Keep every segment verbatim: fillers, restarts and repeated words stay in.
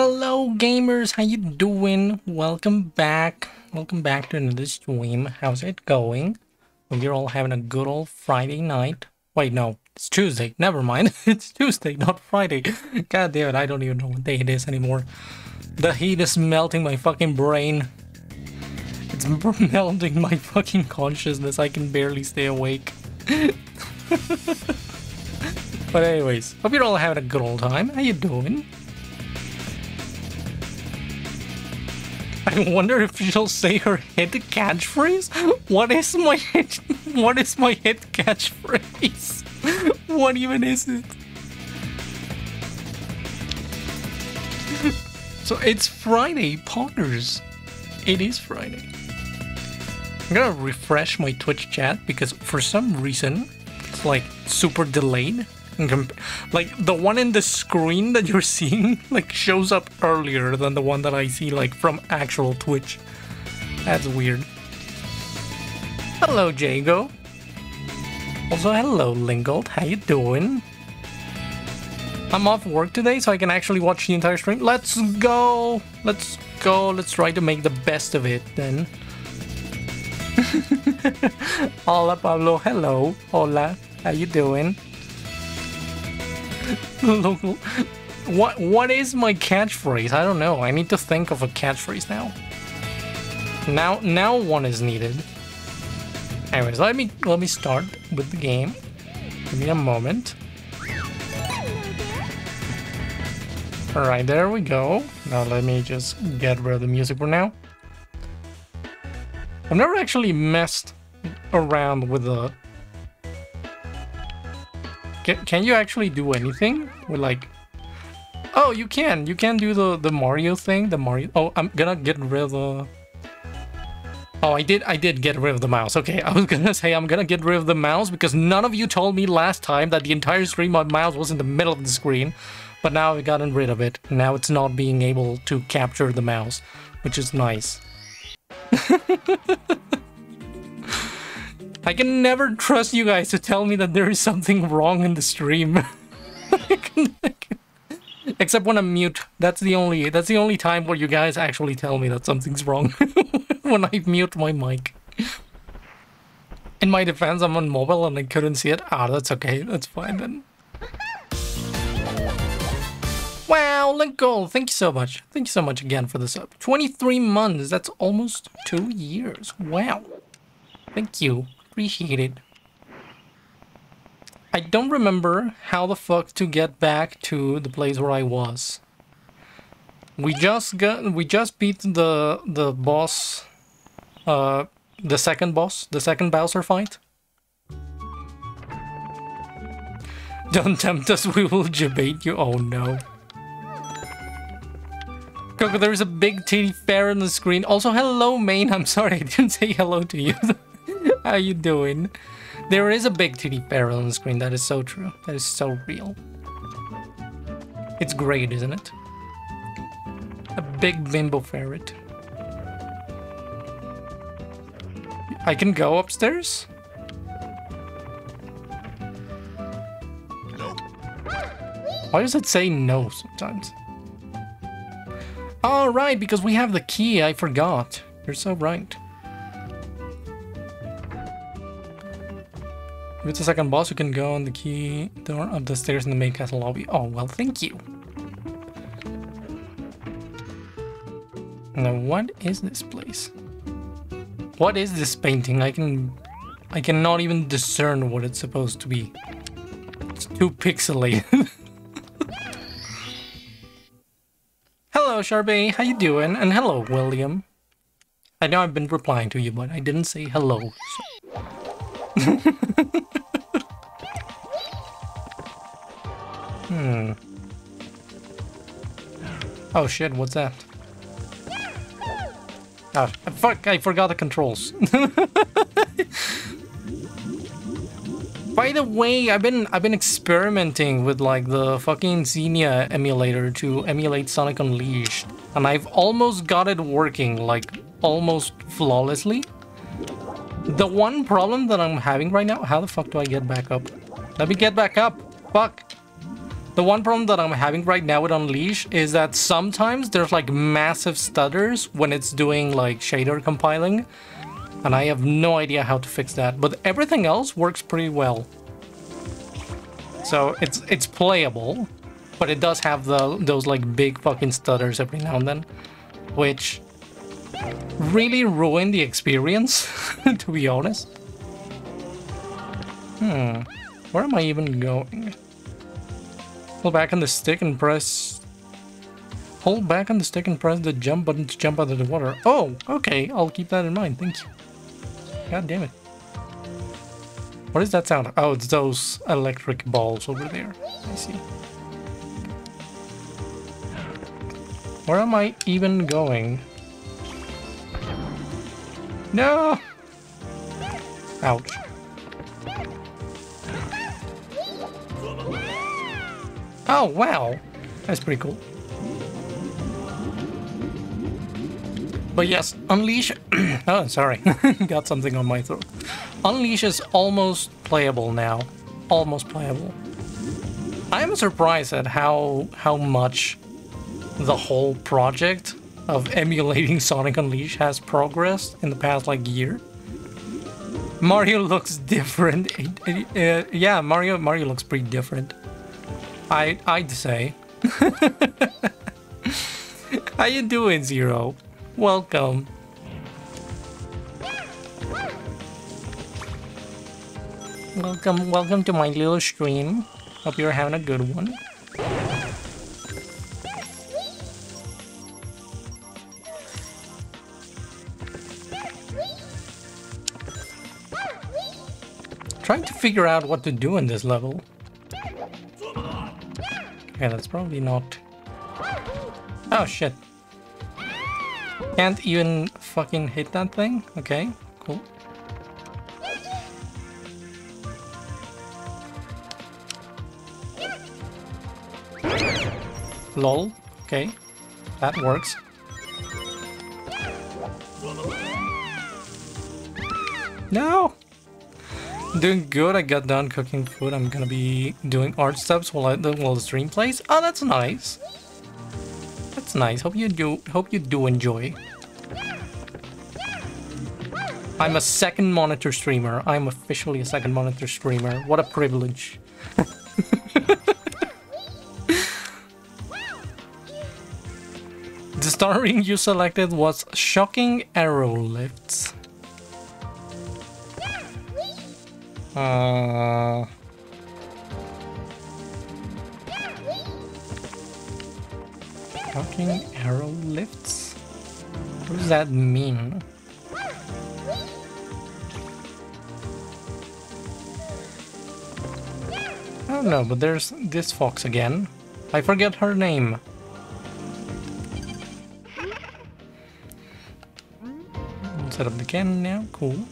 Hello gamers, how you doing? Welcome back. Welcome back to another stream. How's it going? Hope you're all having a good old Friday night. Wait, no, it's Tuesday. Never mind. It's Tuesday, not Friday. God damn it, I don't even know what day it is anymore. The heat is melting my fucking brain. It's melting my fucking consciousness. I can barely stay awake. But anyways, hope you're all having a good old time. How you doing? I wonder if she'll say her hit catchphrase? What is my hit? What is my hit catchphrase? What even is it? So it's Friday, Potters. It is Friday. I'm gonna refresh my Twitch chat because for some reason it's like super delayed. Like the one in the screen that you're seeing like shows up earlier than the one that I see like from actual Twitch. That's weird. Hello Jago. Also hello Lingold, how you doing? I'm off work today so I can actually watch the entire stream. Let's go! Let's go, let's try to make the best of it then. Hola Pablo, hello. Hola, how you doing? Local. What what is my catchphrase? I don't know. I need to think of a catchphrase now. Now now one is needed. Anyways, let me let me start with the game. Give me a moment. Alright, there we go. Now let me just get rid of the music for now. I've never actually messed around with the Can you actually do anything? We're like, oh, you can. You can do the the Mario thing. The Mario. Oh, I'm gonna get rid of the. Oh, I did. I did get rid of the mouse. Okay, I was gonna say I'm gonna get rid of the mouse because none of you told me last time that the entire screen my mouse was in the middle of the screen, but now I've gotten rid of it. Now it's not being able to capture the mouse, which is nice. I can never trust you guys to tell me that there is something wrong in the stream. I can, I can, except when I'm mute. That's the only that's the only time where you guys actually tell me that something's wrong. When I mute my mic. In my defense, I'm on mobile and I couldn't see it. Ah, that's okay. That's fine then. Wow, Lincoln, thank you so much. Thank you so much again for the sub. twenty-three months, that's almost two years. Wow. Thank you. Appreciate it. I don't remember how the fuck to get back to the place where I was. We just got we just beat the the boss, uh the second boss, the second Bowser fight. Don't tempt us, we will debate you. Oh no. Coco, there is a big titty bear on the screen. Also, hello Maine. I'm sorry I didn't say hello to you. How you doing? There is a big titty bear on the screen. That is so true. That is so real. It's great, isn't it? A big bimbo ferret. I can go upstairs? No. Why does it say no sometimes? All right, because we have the key. I forgot. You're so right. If it's the second boss, you can go on the key door up the stairs in the main castle lobby. Oh, well, thank you. Now, what is this place? What is this painting? I can... I cannot even discern what it's supposed to be. It's too pixelated. Hello, Charbet. How you doing? And hello, William. I know I've been replying to you, but I didn't say hello. So. Hmm. Oh shit, what's that? Oh, fuck, I forgot the controls. By the way, I've been I've been experimenting with like the fucking Xenia emulator to emulate Sonic Unleashed. And I've almost got it working, like almost flawlessly. The one problem that I'm having right now... How the fuck do I get back up? Let me get back up! Fuck! The one problem that I'm having right now with Unleashed is that sometimes there's like massive stutters when it's doing like shader compiling, and I have no idea how to fix that, but everything else works pretty well. So it's it's playable, but it does have the those like big fucking stutters every now and then, which really ruined the experience, to be honest. Hmm, where am I even going? Hold back on the stick and press... Hold back on the stick and press the jump button to jump out of the water. Oh, okay, I'll keep that in mind, thank you. God damn it. What is that sound? Oh, it's those electric balls over there. I see. Where am I even going? No! Ouch. Oh, wow. That's pretty cool. But yes, Unleash... oh, sorry. Got something on my throat. Unleash is almost playable now. Almost playable. I am surprised at how, how much the whole project of emulating Sonic Unleashed has progressed in the past, like, year. Mario looks different. Uh, uh, yeah, Mario Mario looks pretty different. I, I'd say. How you doing, Zero? Welcome. Welcome, welcome to my little stream. Hope you're having a good one. Trying to figure out what to do in this level. Okay, that's probably not... Oh, shit. Can't even fucking hit that thing? Okay, cool. Lol. Okay, that works. No! Doing good. I got done cooking food. I'm gonna be doing art steps while I while the stream plays. Oh, that's nice. That's nice. Hope you do. Hope you do enjoy. I'm a second monitor streamer. I'm officially a second monitor streamer. What a privilege. The star ring you selected was shocking arrow lifts. Uh... Shocking arrow lifts? What does that mean? I don't know, but there's this fox again. I forget her name. Set up the cannon now, cool.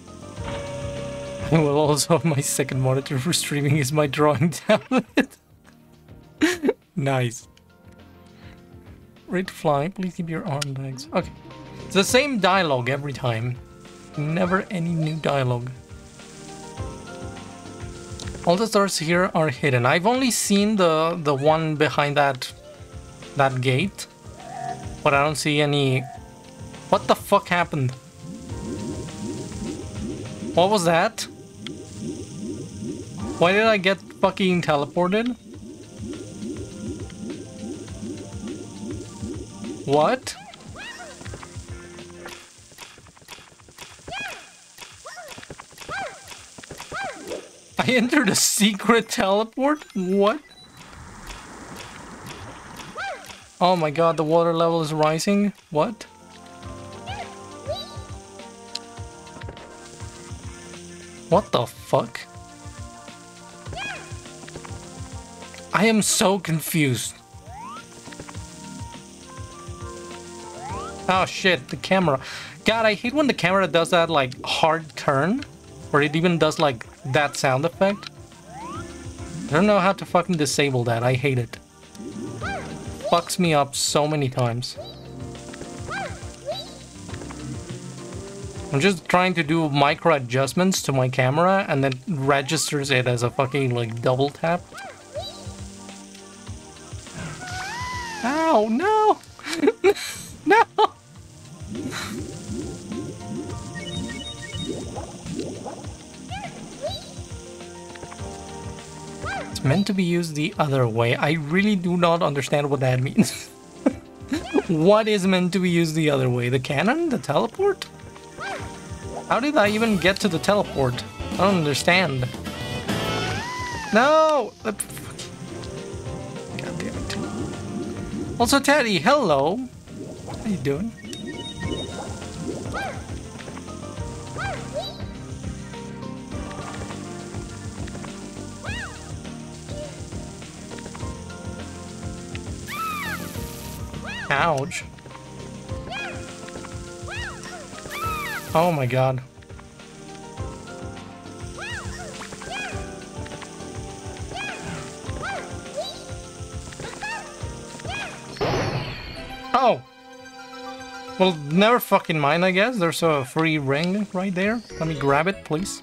Well, also my second monitor for streaming is my drawing tablet. Nice. Red fly, please keep your arm legs. Okay. It's the same dialogue every time. Never any new dialogue. All the stars here are hidden. I've only seen the the one behind that that gate. But I don't see any. What the fuck happened? What was that? Why did I get fucking teleported? What? I entered a secret teleport? What? Oh my god, the water level is rising. What? What the fuck? I am so confused. Oh shit, the camera. God, I hate when the camera does that like hard turn, or it even does like that sound effect. I don't know how to fucking disable that. I hate it. Fucks me up so many times. I'm just trying to do micro adjustments to my camera and then registers it as a fucking like double tap. No, no! No! It's meant to be used the other way. I really do not understand what that means. What is meant to be used the other way? The cannon? The teleport? How did I even get to the teleport? I don't understand. No! God damn it. Also, Teddy, hello! How you doing? Ouch. Oh my god. Oh! Well, never fucking mind, I guess. There's a free ring right there. Let me grab it, please.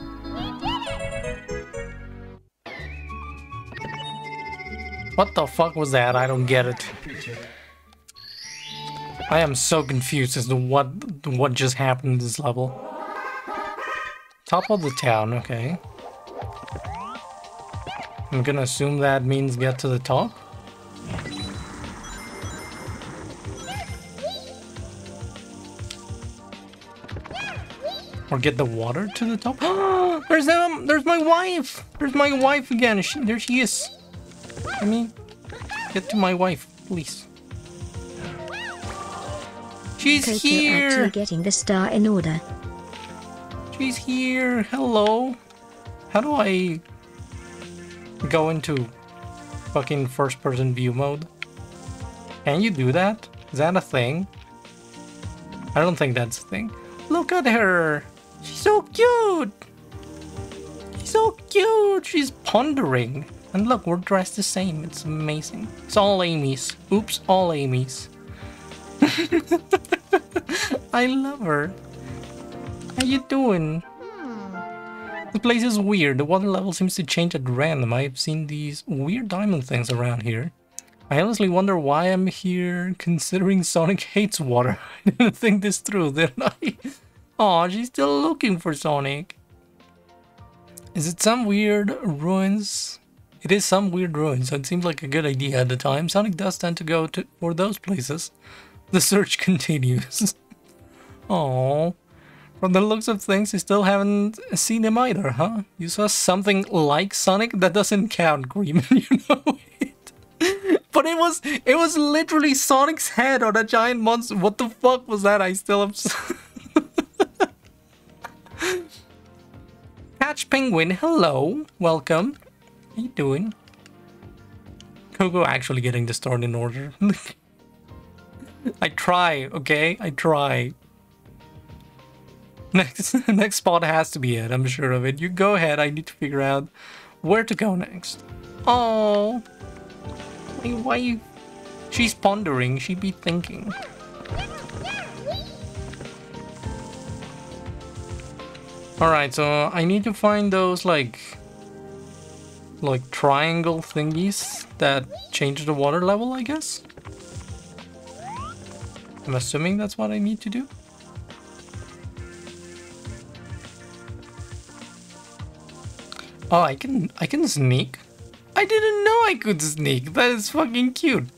What the fuck was that? I don't get it. I am so confused as to what what just happened in this level. Top of the town, okay. I'm gonna assume that means get to the top. Or get the water to the top. There's um, there's my wife! There's my wife again. She, there she is. Let me get to my wife, please. She's Coco here! Actually getting the star in order. She's here! Hello! How do I go into fucking first person view mode? Can you do that? Is that a thing? I don't think that's a thing. Look at her! She's so cute! She's so cute! She's pondering! And look, we're dressed the same. It's amazing. It's all Amy's. Oops, all Amy's. I love her. How you doing? The place is weird. The water level seems to change at random. I've seen these weird diamond things around here. I honestly wonder why I'm here, considering Sonic hates water. I didn't think this through, did I? Aw, she's still looking for Sonic. Is it some weird ruins? It is some weird ruins, so it seemed like a good idea at the time. Sonic does tend to go to for those places. The search continues. Aww. From the looks of things, you still haven't seen him either, huh? You saw something like Sonic? That doesn't count, Cream, you know it. But it was it was literally Sonic's head on a giant monster. What the fuck was that? I still am so Catch Penguin, hello. Welcome. How you doing? Coco actually getting the start in order. I try, okay? I try. Next next spot has to be it, I'm sure of it. You go ahead, I need to figure out where to go next. Oh, why you... She's pondering, she'd be thinking. Alright, so I need to find those, like... Like, triangle thingies that change the water level, I guess? I'm assuming that's what I need to do. Oh, I can I can sneak. I didn't know I could sneak. That is fucking cute.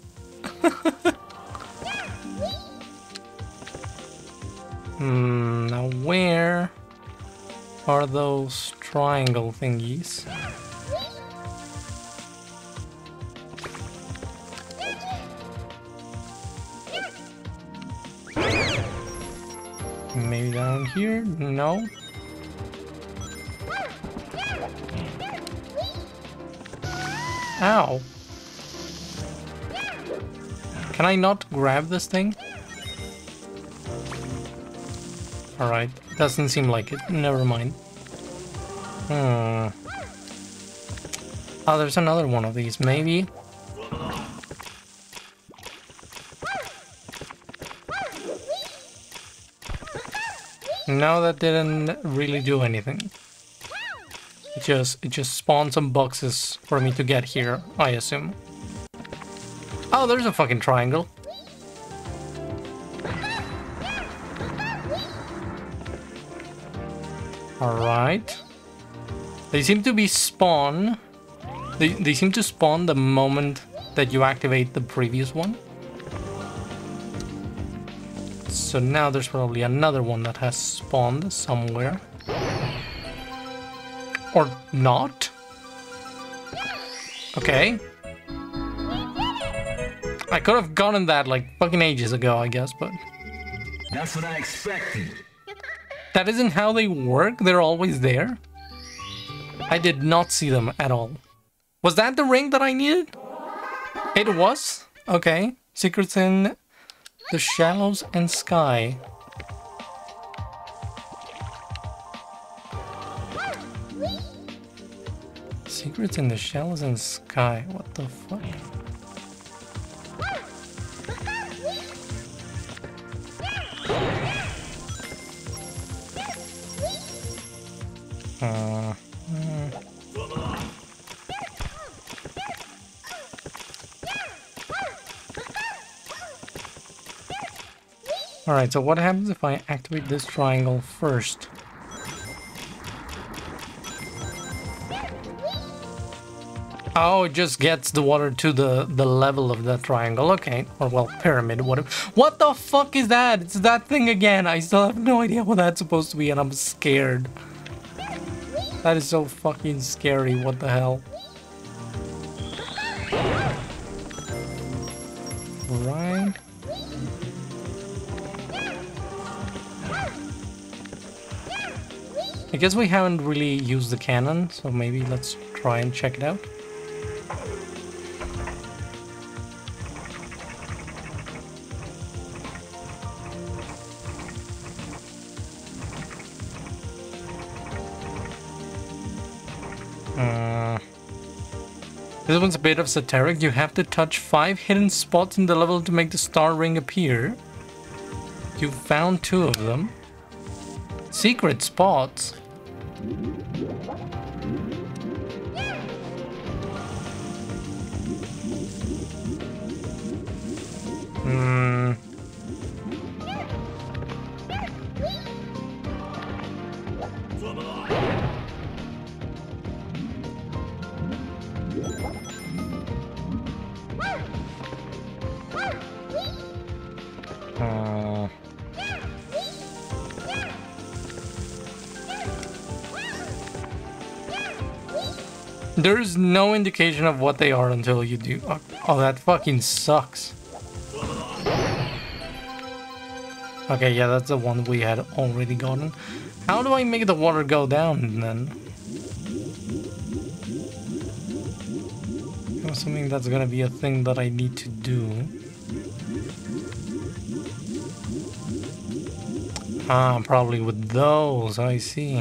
Hmm, now where are those triangle thingies? Maybe down here? No. Ow. Can I not grab this thing? Alright, doesn't seem like it. Never mind. Hmm. Oh, there's another one of these. Maybe. No, that didn't really do anything. It just it just spawned some boxes for me to get here, I assume. Oh, there's a fucking triangle. Alright. They seem to be spawn. They, they seem to spawn the moment that you activate the previous one. So now there's probably another one that has spawned somewhere. Or not. Okay. I could have gotten that like fucking ages ago, I guess, but... That's what I expected. That isn't how they work. They're always there. I did not see them at all. Was that the ring that I needed? It was? Okay. Secrets in the Shallows and Sky. Secrets in the Shallows and Sky. What the fuck? Uh, mm. Alright, so what happens if I activate this triangle first? Oh, it just gets the water to the, the level of that triangle. Okay, or well, pyramid, whatever. What the fuck is that? It's that thing again. I still have no idea what that's supposed to be and I'm scared. That is so fucking scary, what the hell. Right. I guess we haven't really used the cannon, so maybe let's try and check it out. This one's a bit of satiric. You have to touch five hidden spots in the level to make the star ring appear. You found two of them. Secret spots? Hmm. There's no indication of what they are until you do. Oh, oh, that fucking sucks. Okay, yeah, that's the one we had already gotten. How do I make the water go down then? I'm assuming that's gonna be a thing that I need to do. Ah, probably with those, I see.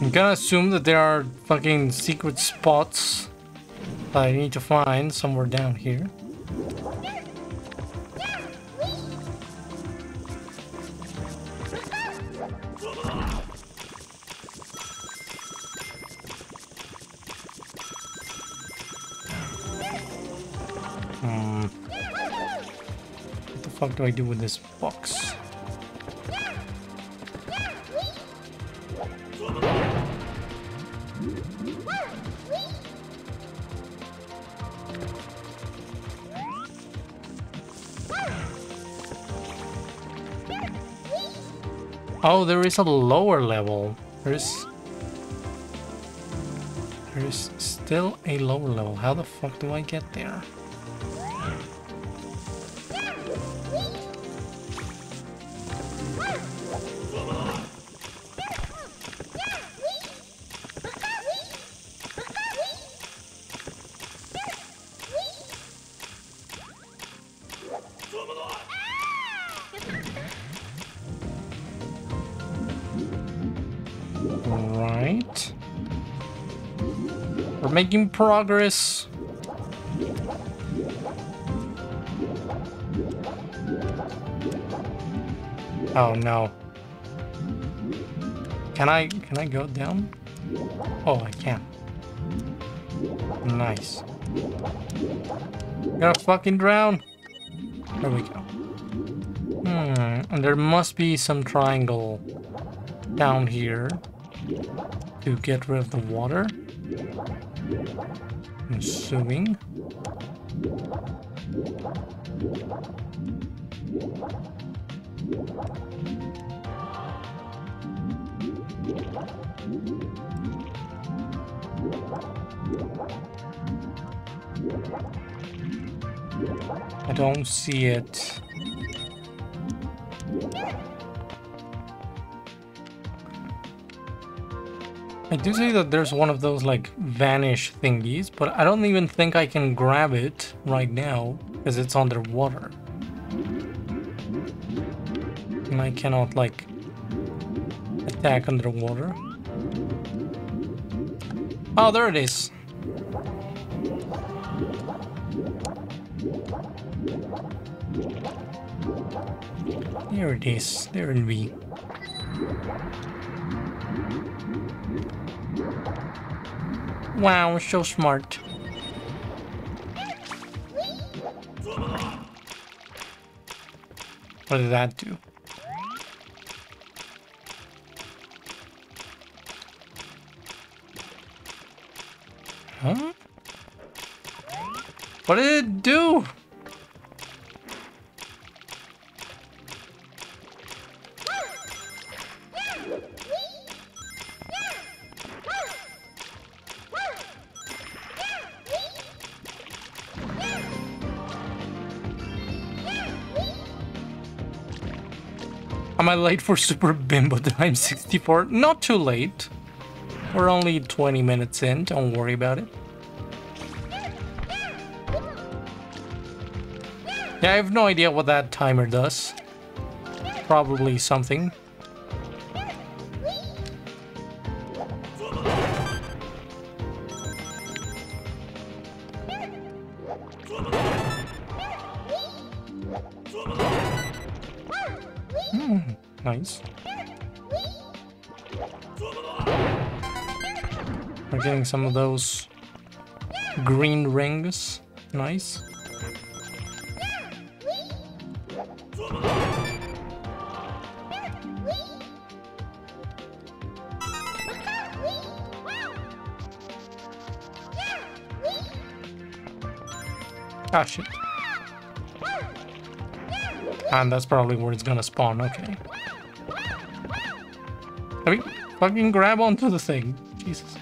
I'm gonna assume that there are fucking secret spots that I need to find somewhere down here. Hmm. What the fuck do I do with this box? Oh, there is a lower level. There is... There is still a lower level. How the fuck do I get there? Making progress. Oh no. Can I, can I go down? Oh, I can. Nice. I'm gonna fucking drown. There we go. Hmm, and there must be some triangle down here to get rid of the water. I'm assuming. I don't see it. I do see that there's one of those like vanish thingies, but I don't even think I can grab it right now because it's underwater. And I cannot like attack underwater. Oh, there it is. There it is. There it'll be. Wow, so smart. What did that do? Huh? What did it do? Am I late for Super Bimbo Time sixty-four? Not too late. We're only twenty minutes in, don't worry about it. Yeah, I have no idea what that timer does. Probably something. We're getting some of those green rings. Nice. Ah, shit. And that's probably where it's gonna spawn, okay. I mean, fucking grab onto the thing. Jesus.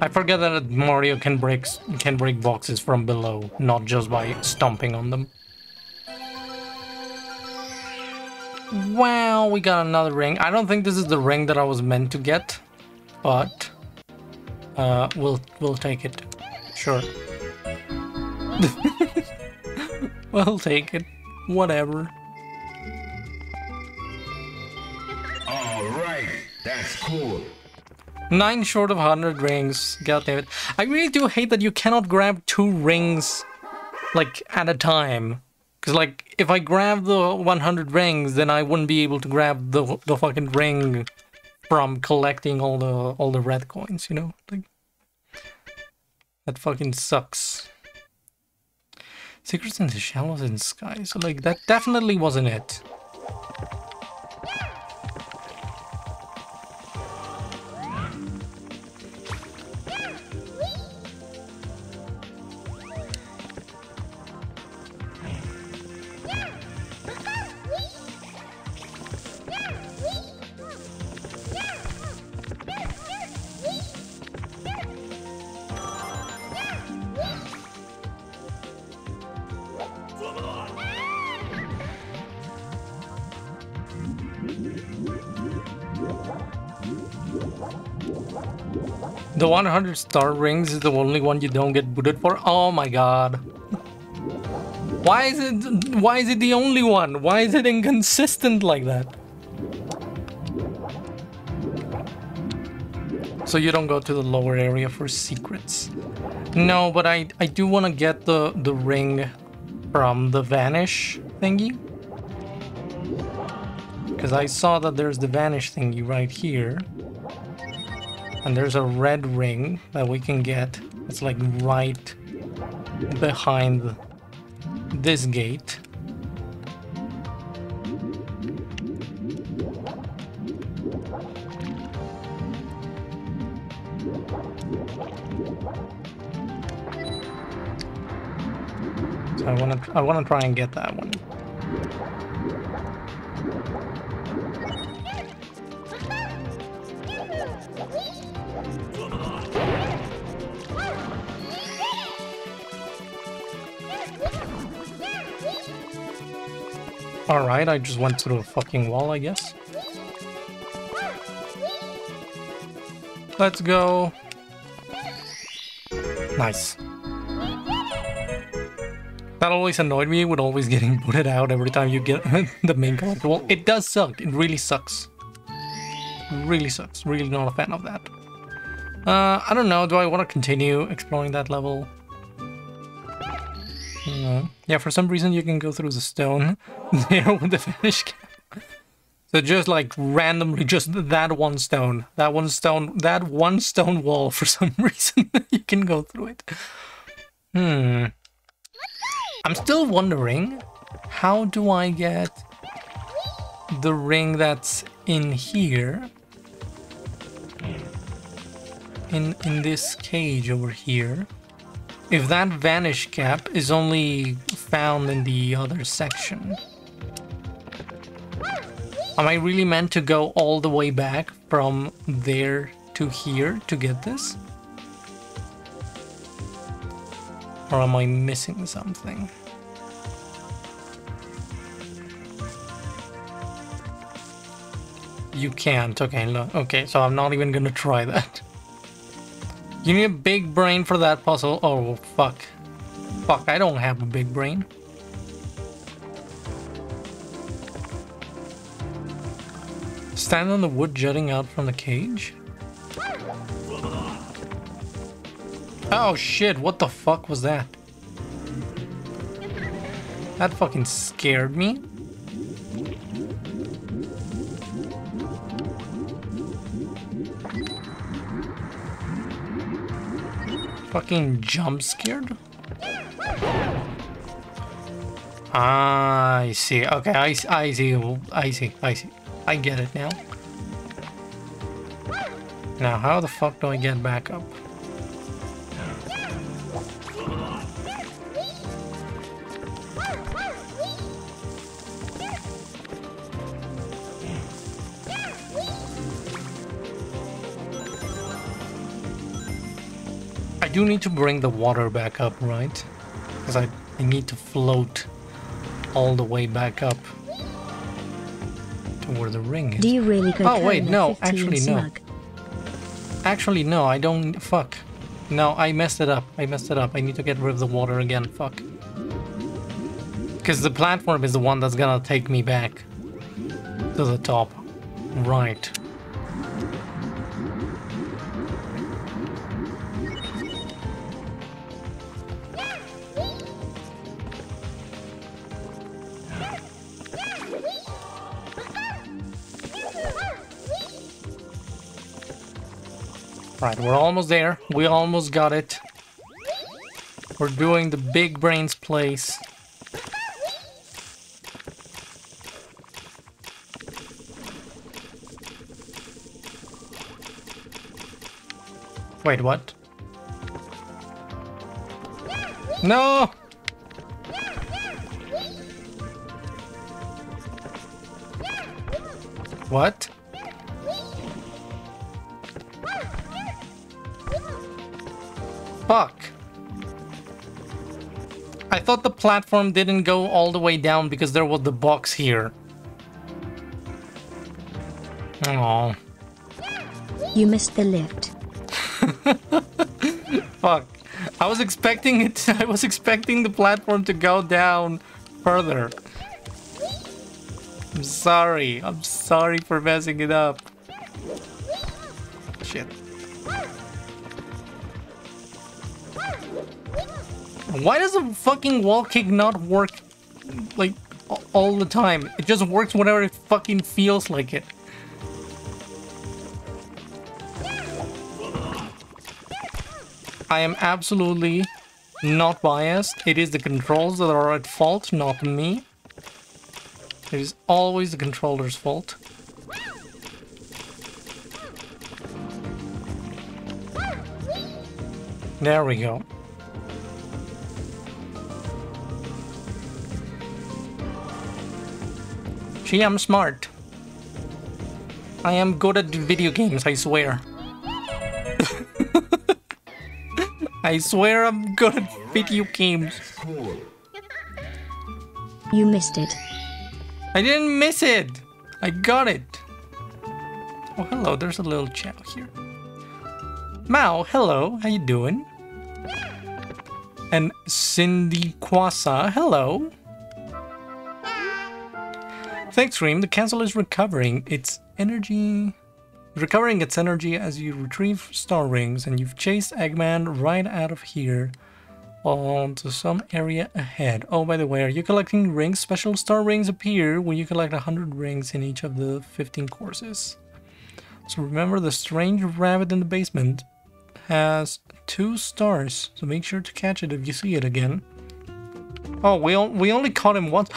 I forget that Mario can break can break boxes from below, not just by stomping on them. Wow, we got another ring. I don't think this is the ring that I was meant to get, but uh, we'll we'll take it. Sure. We'll take it. Whatever. All right, that's cool. Nine short of one hundred rings. God damn it! I really do hate that you cannot grab two rings, like at a time. Because, like, if I grab the one hundred rings, then I wouldn't be able to grab the the fucking ring from collecting all the all the red coins, you know? Like, that fucking sucks. Secrets in the Shallows and Sky. So, like, that definitely wasn't it. The one hundred star rings is the only one you don't get booted for? Oh my god. Why is it, why is it the only one? Why is it inconsistent like that? So you don't go to the lower area for secrets. No, but I, I do want to get the, the ring from the vanish thingy. Because I saw that there's the vanish thingy right here. And there's a red ring that we can get. It's like right behind this gate. So I want to I want to try and get that one. Alright, I just went through a fucking wall, I guess. Let's go. Nice. That always annoyed me with always getting booted out every time you get the main collectible. It does suck. It really sucks. Really sucks. Really not a fan of that. Uh, I don't know. Do I want to continue exploring that level? No. Yeah, for some reason you can go through the stone there with the vanish cap. So just like randomly, just that one stone, that one stone, that one stone wall, for some reason you can go through it. Hmm. I'm still wondering, how do I get the ring that's in here? In, in this cage over here. If that vanish cap is only found in the other section. Am I really meant to go all the way back from there to here to get this? Or am I missing something? You can't. Okay, look. Okay, so I'm not even gonna try that. You need a big brain for that puzzle. Oh, fuck. Fuck, I don't have a big brain. Stand on the wood jutting out from the cage? Oh shit, what the fuck was that? That fucking scared me. Fucking jump scared? Ah, I see. Okay, I, I see. I see. I see. I get it now. Now, how the fuck do I get back up? I do need to bring the water back up, right? Because I, I need to float all the way back up to where the ring is. Do you really go oh wait, no, actually no. Actually no, I don't, fuck. No, I messed it up, I messed it up. I need to get rid of the water again, fuck. Because the platform is the one that's gonna take me back to the top, right. Right, we're almost there. We almost got it. We're doing the big brains place. Wait, what? No! What? Fuck. I thought the platform didn't go all the way down because there was the box here. Aww. You missed the lift. Fuck. I was expecting it. I was expecting the platform to go down further. I'm sorry. I'm sorry for messing it up. Shit. Why does a fucking wall kick not work, like, all the time? It just works whenever it fucking feels like it. I am absolutely not biased. It is the controls that are at fault, not me. It is always the controller's fault. There we go. Gee, I'm smart. I am good at video games, I swear. I swear I'm good at video games. You missed it. I didn't miss it! I got it! Oh, hello, there's a little Chao here. Mao, hello, how you doing? And Cindy Kwasa, hello. Thanks, Cream. The castle is recovering its energy. Recovering its energy as you retrieve star rings, and you've chased Eggman right out of here onto some area ahead. Oh, by the way, are you collecting rings? Special star rings appear when you collect one hundred rings in each of the fifteen courses. So remember, the strange rabbit in the basement has two stars, so make sure to catch it if you see it again. Oh, we, we only caught him once.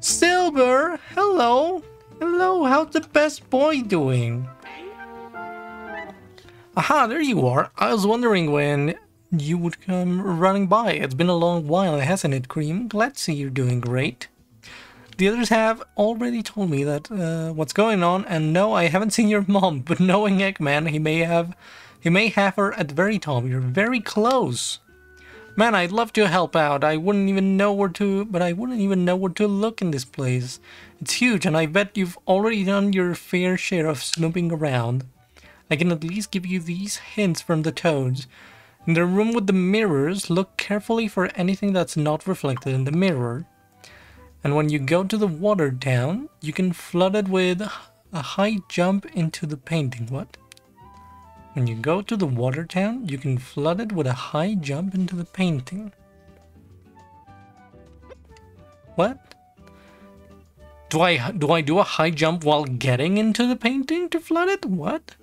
Silver! Hello! Hello, how's the best boy doing? Aha, there you are. I was wondering when you would come running by. It's been a long while, hasn't it, Cream? Glad to see you're doing great. The others have already told me that uh, what's going on, and no, I haven't seen your mom, but knowing Eggman, he may have he may have her at the very top. You're very close. Man, I'd love to help out. I wouldn't even know where to, but I wouldn't even know where to look in this place. It's huge, and I bet you've already done your fair share of snooping around. I can at least give you these hints from the toads. In the room with the mirrors, look carefully for anything that's not reflected in the mirror. And when you go to the water town, you can flood it with a high jump into the painting. What? When you go to the water town, you can flood it with a high jump into the painting. What? Do I, do I do a high jump while getting into the painting to flood it? What?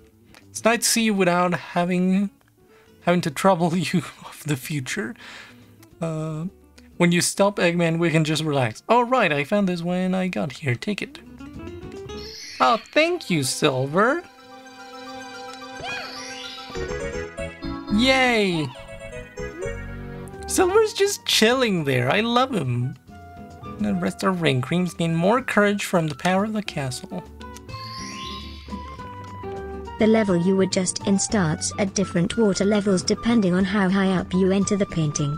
It's nice to see you without having having to trouble you of the future. Uh, when you stop, Eggman, we can just relax. Oh, right, I found this when I got here. Take it. Oh, thank you, Silver. Yay! Silver's just chilling there. I love him. And the rest of Ring Creams gain more courage from the power of the castle. The level you were just in starts at different water levels depending on how high up you enter the painting.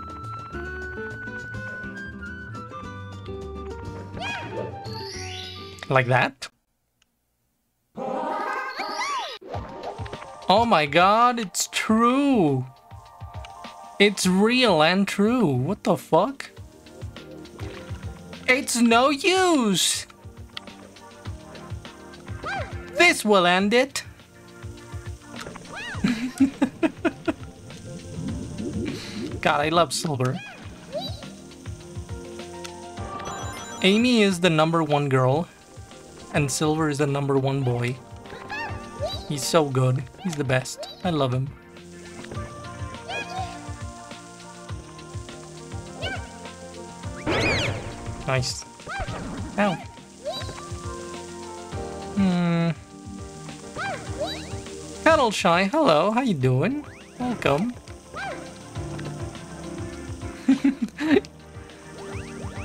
Like that? Oh my god, it's true! It's real and true, what the fuck? It's no use! This will end it! God, I love Silver. Amy is the number one girl, and Silver is the number one boy. He's so good. He's the best. I love him. Nice. Ow. Hmm. Cuddle Shy, hello, how you doing? Welcome.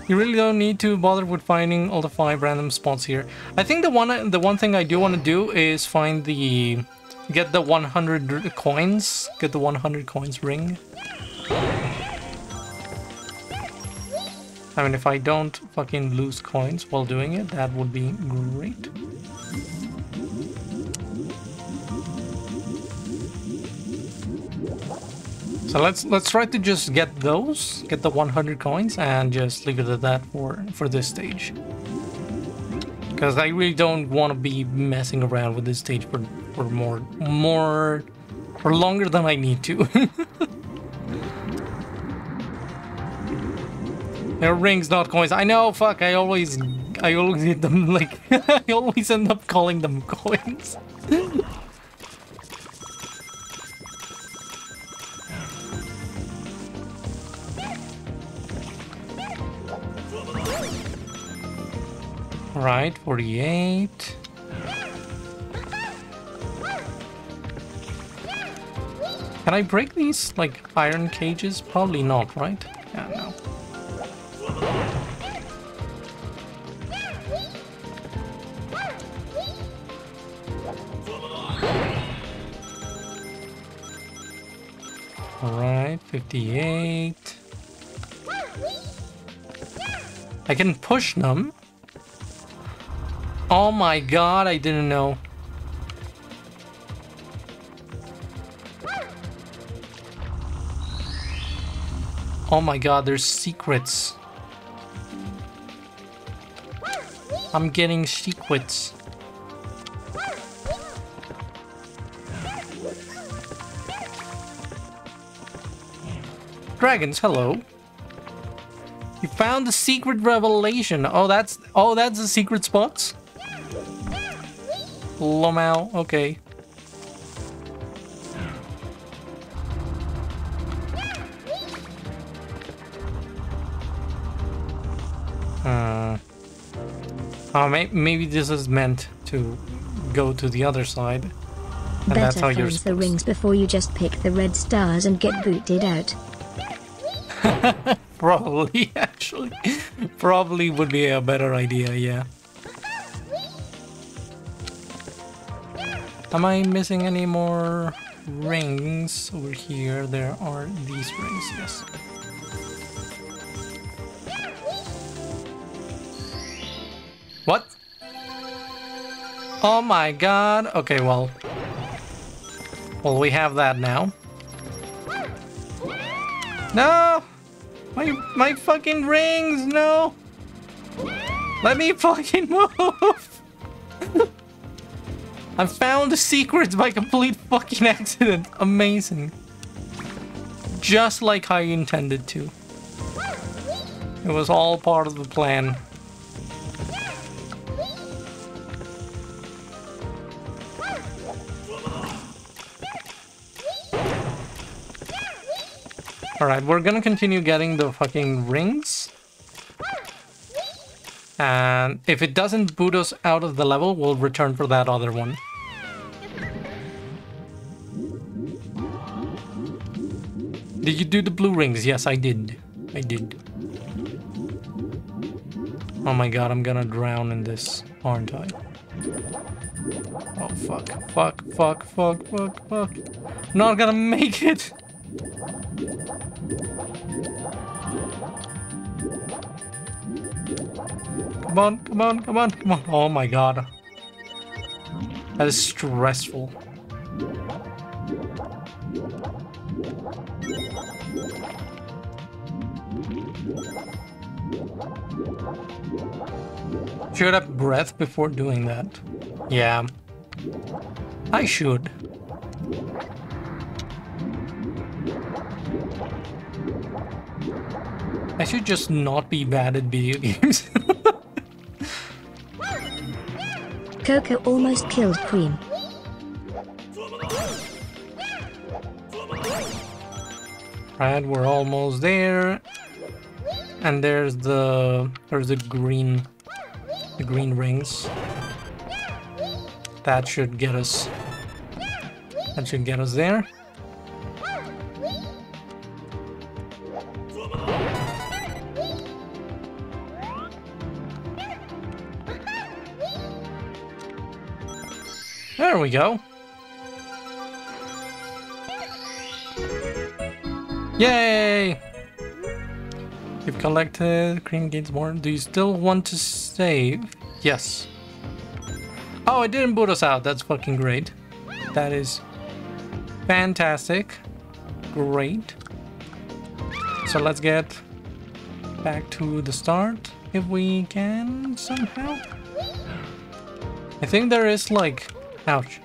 You really don't need to bother with finding all the five random spots here. I think the one the one thing I do want to do is find the get the one hundred coins, get the one hundred coins ring. I mean, if I don't fucking lose coins while doing it, that would be great. So let's let's try to just get those, get the one hundred coins, and just leave it at that for for this stage. Because I really don't want to be messing around with this stage for for more more for longer than I need to. They're rings, not coins. I know, fuck, I always I always get them like I always end up calling them coins. Right, forty-eight. Can I break these, like, iron cages? Probably not, right? Yeah, no. Alright, fifty-eight. I can push them. Oh my god, I didn't know. Oh my god, there's secrets. I'm getting secrets. Dragons, hello. You found the secret revelation. Oh, that's oh, that's the secret spots. Lomao, okay. Uh, oh, may maybe this is meant to go to the other side. And that's how you're supposed to. Better find the rings before you just pick the red stars and get booted out. Probably, actually. Probably would be a better idea, yeah. Am I missing any more rings over here? There are these rings, yes. What? Oh my god. Okay, well. Well, we have that now. No! My my fucking rings, no! Let me fucking move! I found the secrets by complete fucking accident. Amazing. Just like I intended to. It was all part of the plan. Alright, we're gonna continue getting the fucking rings. And if it doesn't boot us out of the level, we'll return for that other one. Did you do the blue rings? Yes, I did. I did. Oh my god, I'm gonna drown in this, aren't I? Oh fuck, fuck, fuck, fuck, fuck, fuck. Not gonna make it! Come on, come on, come on, come on. Oh my god. That is stressful. Should have breath before doing that. Yeah. I should. I should just not be bad at video games. Coco almost killed Cream. Right, we're almost there. And there's the there's the green the green rings. That should get us that should get us there. There we go. Yay! You've collected Cream gains more. Do you still want to save? Yes. Oh, it didn't boot us out. That's fucking great. That is fantastic. Great. So let's get back to the start if we can somehow. I think there is like... Ouch.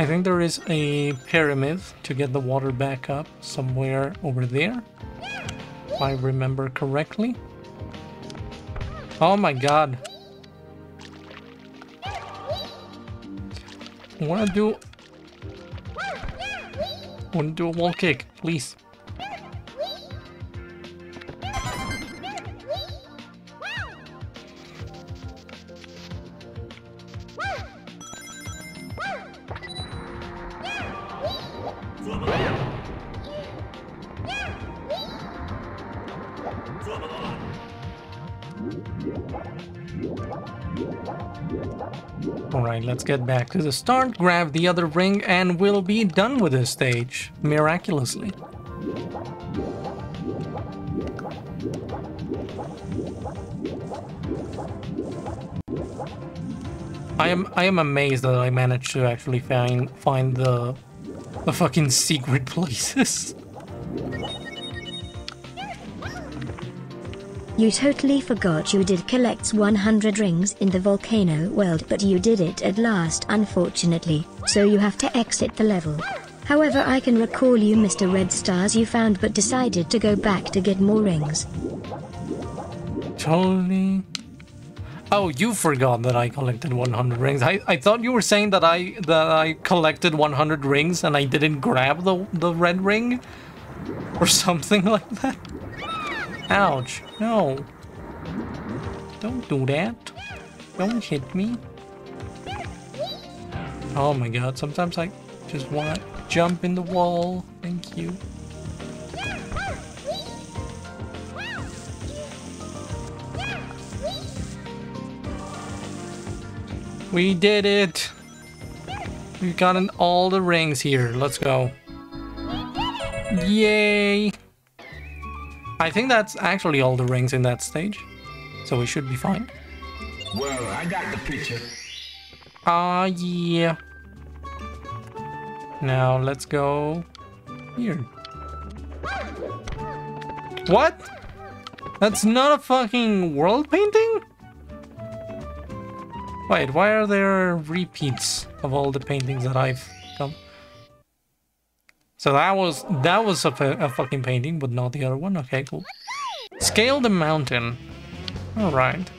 I think there is a pyramid to get the water back up somewhere over there, if I remember correctly. Oh my god. I wanna do... I wanna do a wall kick, please. Alright, let's get back to the start, grab the other ring, and we'll be done with this stage, miraculously. I am I am amazed that I managed to actually find find the the fucking secret places. You totally forgot you did collect one hundred rings in the volcano world, but you did it at last, unfortunately, so you have to exit the level. However, I can recall you missed a red stars you found but decided to go back to get more rings. Totally. Oh, you forgot that I collected one hundred rings. I, I thought you were saying that I that I collected one hundred rings and I didn't grab the, the red ring or something like that. Ouch, no. Don't do that. Don't hit me. Oh my god, sometimes I just want to jump in the wall. Thank you. We did it! We've gotten all the rings here. Let's go. Yay! I think that's actually all the rings in that stage, so we should be fine. Well, I got the picture. Ah, uh, yeah. Now let's go here. What? That's not a fucking world painting? Wait, why are there repeats of all the paintings that I've done? So that was that was a, a fucking painting, but not the other one. Okay, cool. Scale the mountain. All right.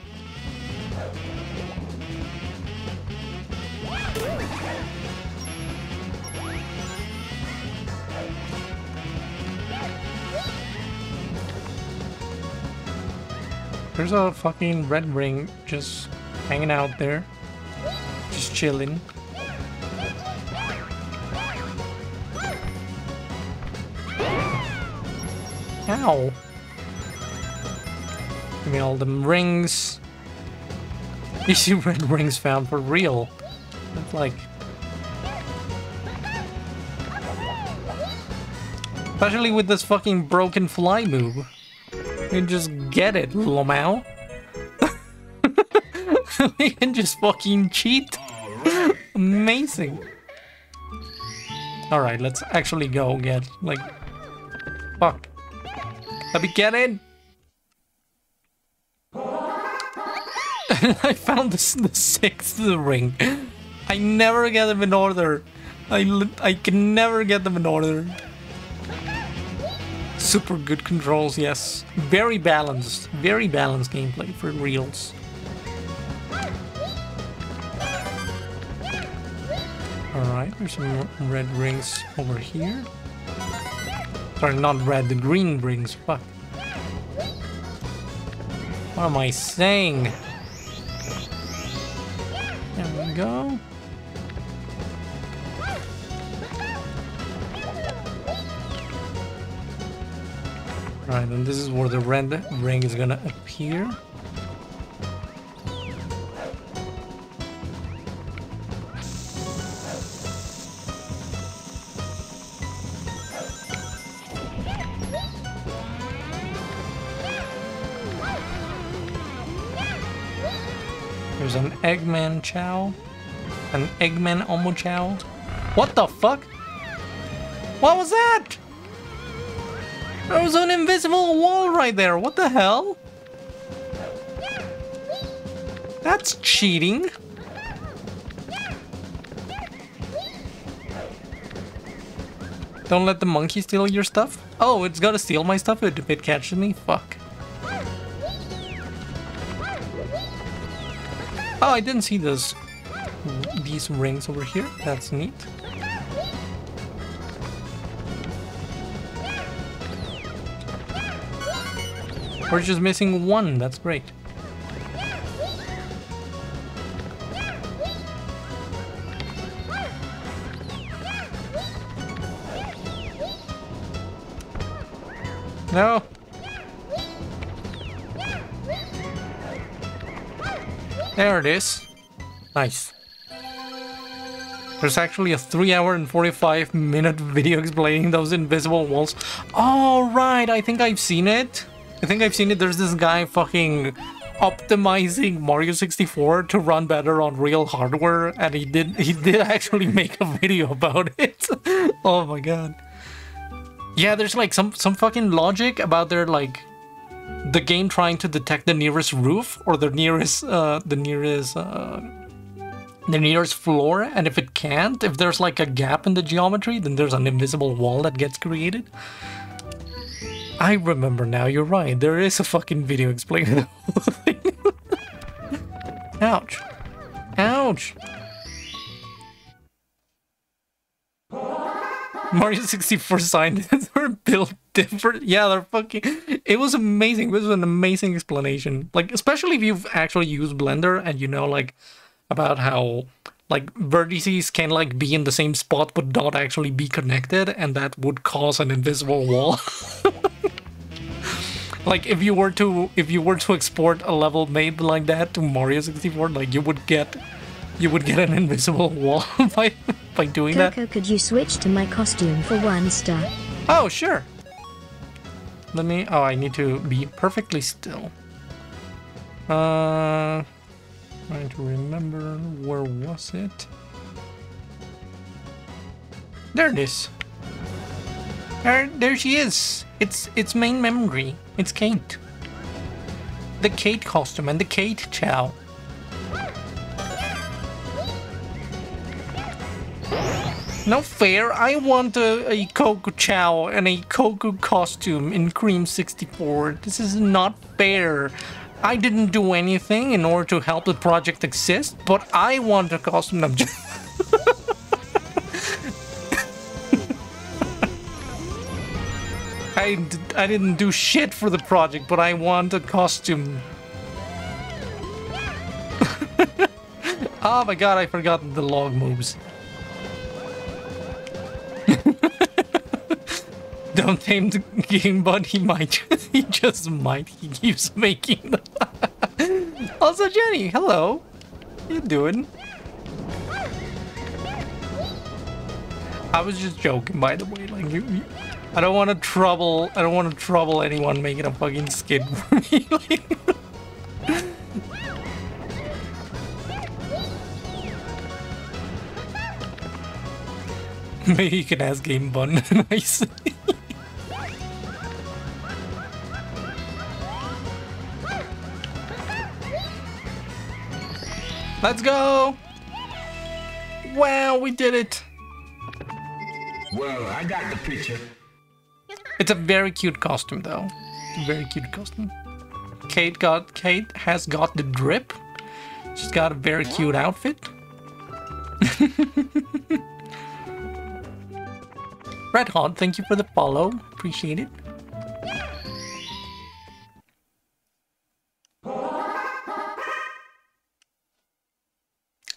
There's a fucking red ring just hanging out there, just chilling. Ow! Give me all them rings. Easy red rings found for real. That's like... Especially with this fucking broken fly move. You can just get it, Lomao. We can just fucking cheat. Amazing. Alright, let's actually go get, like... Fuck. Let me get in! I found this in the sixth ring. I never get them in order. I, I can never get them in order. Super good controls, yes. Very balanced. Very balanced gameplay for reals. Alright, there's some red rings over here. Sorry, not red, the green rings, fuck. What am I saying? There we go. Alright, and this is where the red ring is gonna appear. An Eggman Chao, an Eggman Omo Chao. What the fuck? What was that? There was an invisible wall right there. What the hell? That's cheating. Don't let the monkey steal your stuff? Oh, it's gonna steal my stuff if it catches me? Fuck. Oh, I didn't see those, these rings over here. That's neat. We're just missing one. That's great. No. There it is. Nice. There's actually a three hour and forty-five minute video explaining those invisible walls. All right, I think I've seen it. I think I've seen it. There's this guy fucking optimizing Mario sixty-four to run better on real hardware, and he did he did actually make a video about it. Oh my god. Yeah, there's like some some fucking logic about their like the game trying to detect the nearest roof or the nearest uh the nearest uh the nearest floor, and if it can't, if there's like a gap in the geometry, then there's an invisible wall that gets created. I remember now, you're right. There is a fucking video explaining the whole thing. Ouch. Ouch. Mario sixty-four signs were built different. Yeah, they're fucking... It was amazing. It was an amazing explanation. Like, especially if you've actually used Blender and you know, like, about how, like, vertices can, like, be in the same spot but not actually be connected, and that would cause an invisible wall. Like, if you were to... If you were to export a level made like that to Mario sixty-four, like, you would get... You would get an invisible wall by... by doing Coco, that. Could you switch to my costume for one star? Oh, sure. Let me... Oh, I need to be perfectly still. Uh... Trying to remember... Where was it? There it is. There, there she is. It's, it's main memory. It's Kate. The Kate costume and the Kate Chao. No fair, I want a, a Coco Chao and a Coco costume in Cream sixty-four. This is not fair. I didn't do anything in order to help the project exist, but I want a costume. I'm just... I, I didn't do shit for the project, but I want a costume. Oh my god, I forgot the log moves. Don't tame the game, but he might. He just might. He keeps making them. Also, Jenny, hello. How you doing? I was just joking, by the way. Like, you, you, I don't want to trouble. I don't want to trouble anyone making a fucking skit for me. Like, maybe you can ask Game Bun. Nice. Let's go! Wow, we did it! Well, I got the picture. It's a very cute costume, though. It's a very cute costume. Kate got Kate has got the drip. She's got a very cute outfit. Red Hot, thank you for the follow. Appreciate it.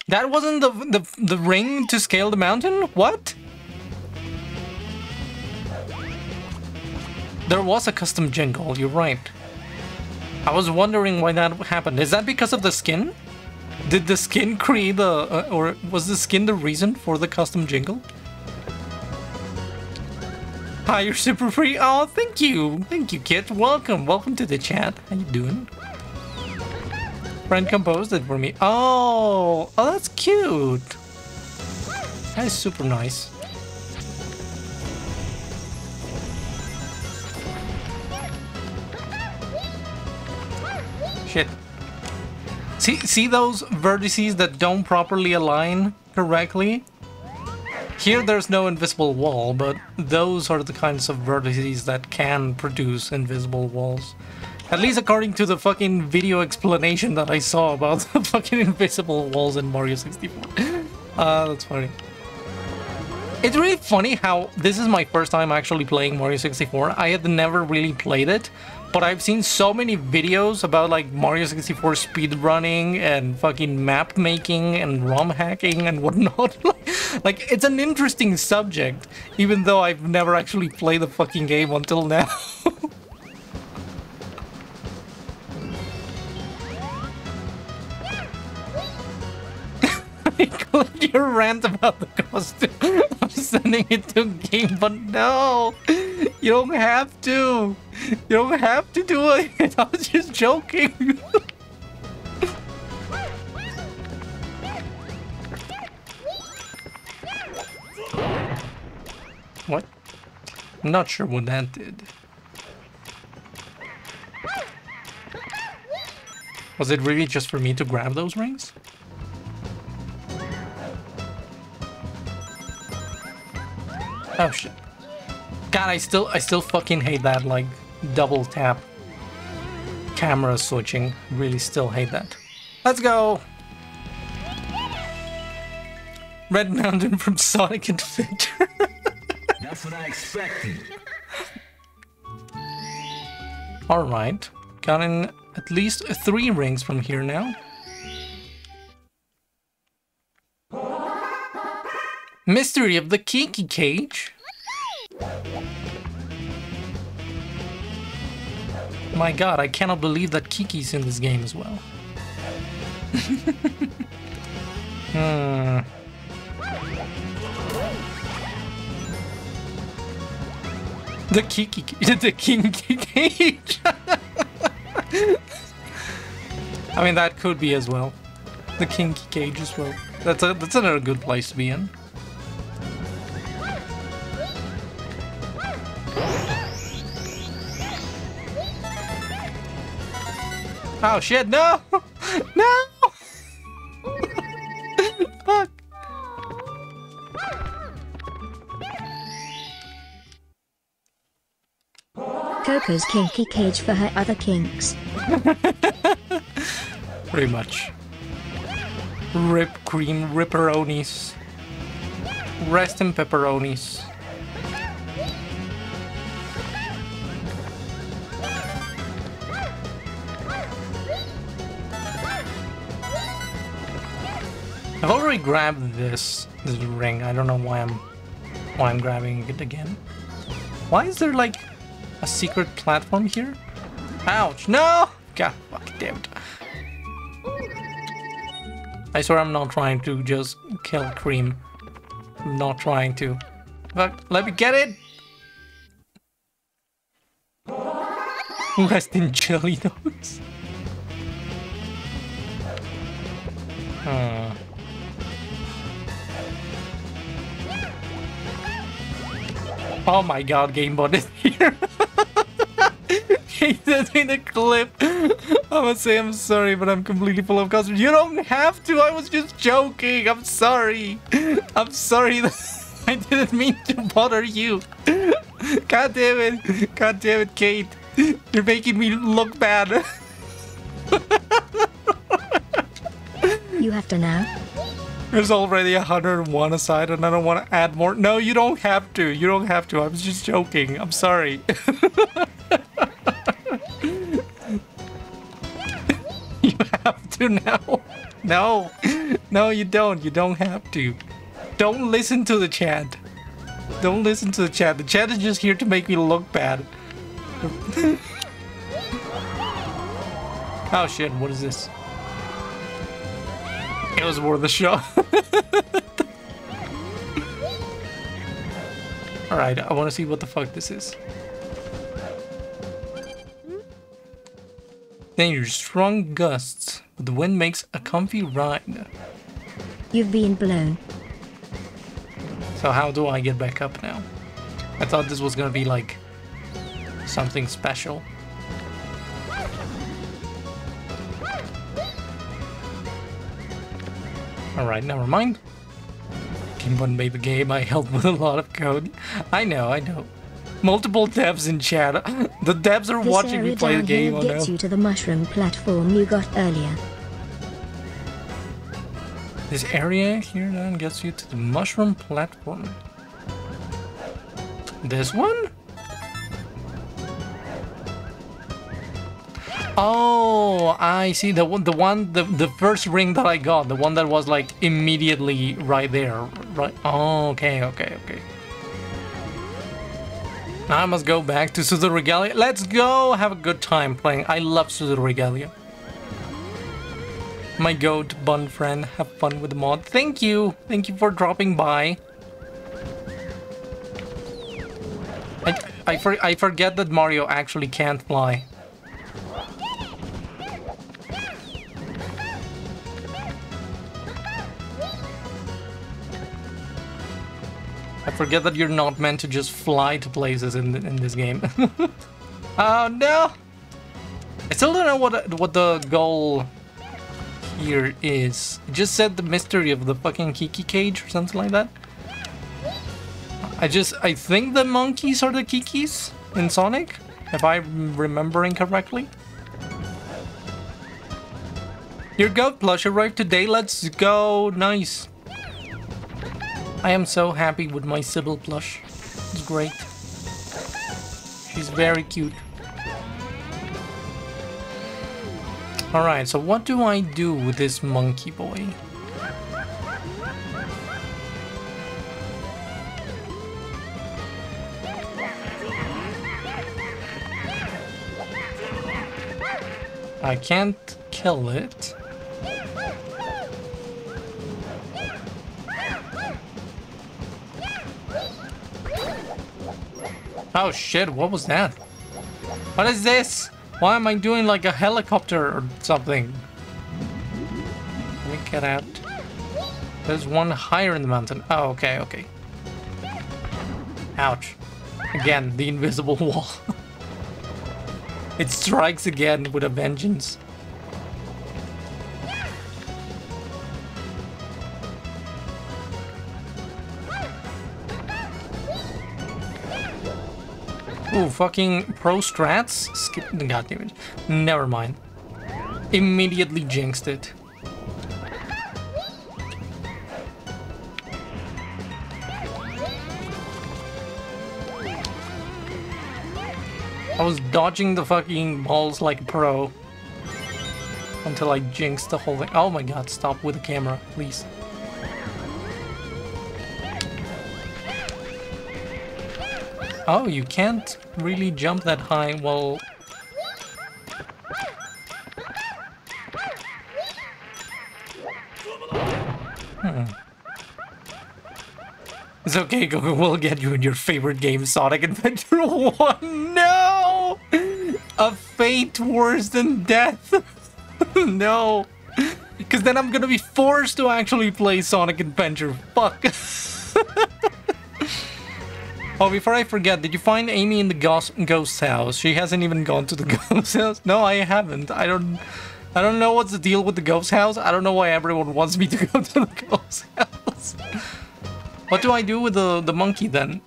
That wasn't the, the the ring to scale the mountain? What? There was a custom jingle, you're right. I was wondering why that happened. Is that because of the skin? Did the skin create the... Uh, or was the skin the reason for the custom jingle? Hi, you're super free. Oh, thank you. Thank you, kid. Welcome. Welcome to the chat. How you doing? Friend composed it for me. Oh, oh, that's cute. That is super nice. Shit. See, see those vertices that don't properly align correctly? Here there's no invisible wall, but those are the kinds of vertices that can produce invisible walls. At least according to the fucking video explanation that I saw about the fucking invisible walls in Mario sixty-four. Uh, that's funny. It's really funny how this is my first time actually playing Mario sixty-four. I had never really played it, but I've seen so many videos about like Mario sixty-four speedrunning and fucking map making and ROM hacking and whatnot. Like, it's an interesting subject, even though I've never actually played the fucking game until now. Your rant about the costume. I'm sending it to game, but no, you don't have to. You don't have to do it. I was just joking. What? I'm not sure what that did. Was it really just for me to grab those rings? Oh shit. God, I still I still fucking hate that, like, double tap camera switching. Really still hate that. Let's go! Red Mountain from Sonic Adventure. That's what I expected. Alright. Gotten at least three rings from here now. Mystery of the Kiki Cage? My god, I cannot believe that Kiki's in this game as well. Hmm. The Kiki Cage. The Kinky Cage! I mean, that could be as well. The Kinky Cage as well. That's, a, that's another good place to be in. Oh shit, no! No! Fuck! Coco's kinky cage for her other kinks. Pretty much. Rip cream ripperonis. Rest in pepperonis. I've already grabbed this this ring. I don't know why I'm why I'm grabbing it again. Why is there like a secret platform here? Ouch! No! God, fuck, damn it! I swear I'm not trying to just kill Cream. I'm not trying to. Fuck! Let me get it. Rest in jelly dogs. Hmm. Oh my god, GameBot is here! He sent me the clip! I must say I'm sorry, but I'm completely full of costumes. You don't have to! I was just joking! I'm sorry! I'm sorry that I didn't mean to bother you! God damn it! God damn it, Kate! You're making me look bad! You have to now. There's already one hundred and one aside and I don't want to add more. No, you don't have to. You don't have to. I was just joking. I'm sorry. You have to now. No. No, you don't. You don't have to. Don't listen to the chat. Don't listen to the chat. The chat is just here to make me look bad. Oh shit, what is this? It was worth a shot. Alright, I want to see what the fuck this is. Then your strong gusts, but the wind makes a comfy ride. You've been blown. So how do I get back up now? I thought this was gonna be like something special. Alright, never mind. one made the game. I helped with a lot of code. I know, I know. Multiple devs in chat. The devs are this watching me play the game. This area down here gets you to the mushroom platform you got earlier. This area here then gets you to the mushroom platform. This one? Oh, I see. The one, the one, the the first ring that I got, the one that was like immediately right there, right? Oh, okay, okay, okay. Now I must go back to Super Regalia. Let's go have a good time playing. I love Super Regalia. My goat bun friend, have fun with the mod. Thank you, thank you for dropping by. I I, for, I forget that Mario actually can't fly. I forget that you're not meant to just fly to places in the, in this game. Oh no! I still don't know what what the goal here is. It just said the mystery of the fucking Kiki cage or something like that. I just I think the monkeys are the Kikis in Sonic, if I'm remembering correctly. Your goat plush arrived today. Let's go! Nice. I am so happy with my Sybil plush. It's great. She's very cute. Alright, so what do I do with this monkey boy? I can't kill it. Oh shit, what was that? What is this? Why am I doing like a helicopter or something? Let me get out. There's one higher in the mountain. Oh, okay, okay. Ouch. Again, the invisible wall. It strikes again with a vengeance. Ooh, fucking pro strats? Skip the goddamn it. Never mind. Immediately jinxed it. I was dodging the fucking balls like a pro until I jinxed the whole thing. Oh my god, stop with the camera, please. Oh, you can't really jump that high while... Hmm. It's okay, Coco, we'll get you in your favorite game, Sonic Adventure one. No! A fate worse than death. No. Because then I'm gonna be forced to actually play Sonic Adventure. Fuck. Oh, before I forget, did you find Amy in the ghost, ghost house? She hasn't even gone to the ghost house. No, I haven't. I don't I don't know what's the deal with the ghost house. I don't know why everyone wants me to go to the ghost house. What do I do with the, the monkey then?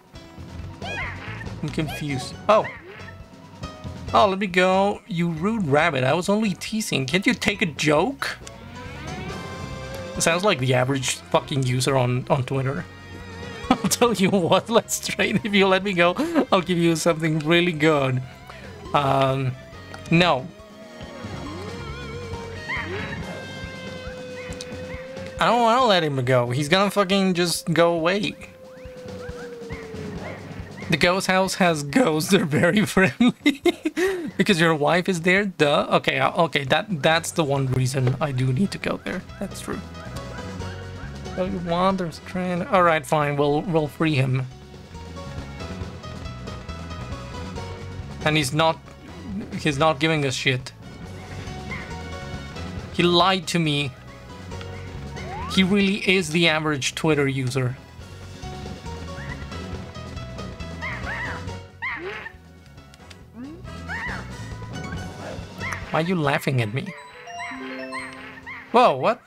I'm confused. Oh. Oh, let me go. You rude rabbit. I was only teasing. Can't you take a joke? It sounds like the average fucking user on, on Twitter. I'll tell you what, let's trade. If you let me go, I'll give you something really good. Um, no. I don't want to let him go. He's gonna fucking just go away. The ghost house has ghosts. They're very friendly. Because your wife is there, duh. Okay, okay, that, that's the one reason I do need to go there. That's true. You want there's a train. All right, fine. We'll we'll free him. And he's not he's not giving a shit. He lied to me. He really is the average Twitter user. Why are you laughing at me? Whoa, what?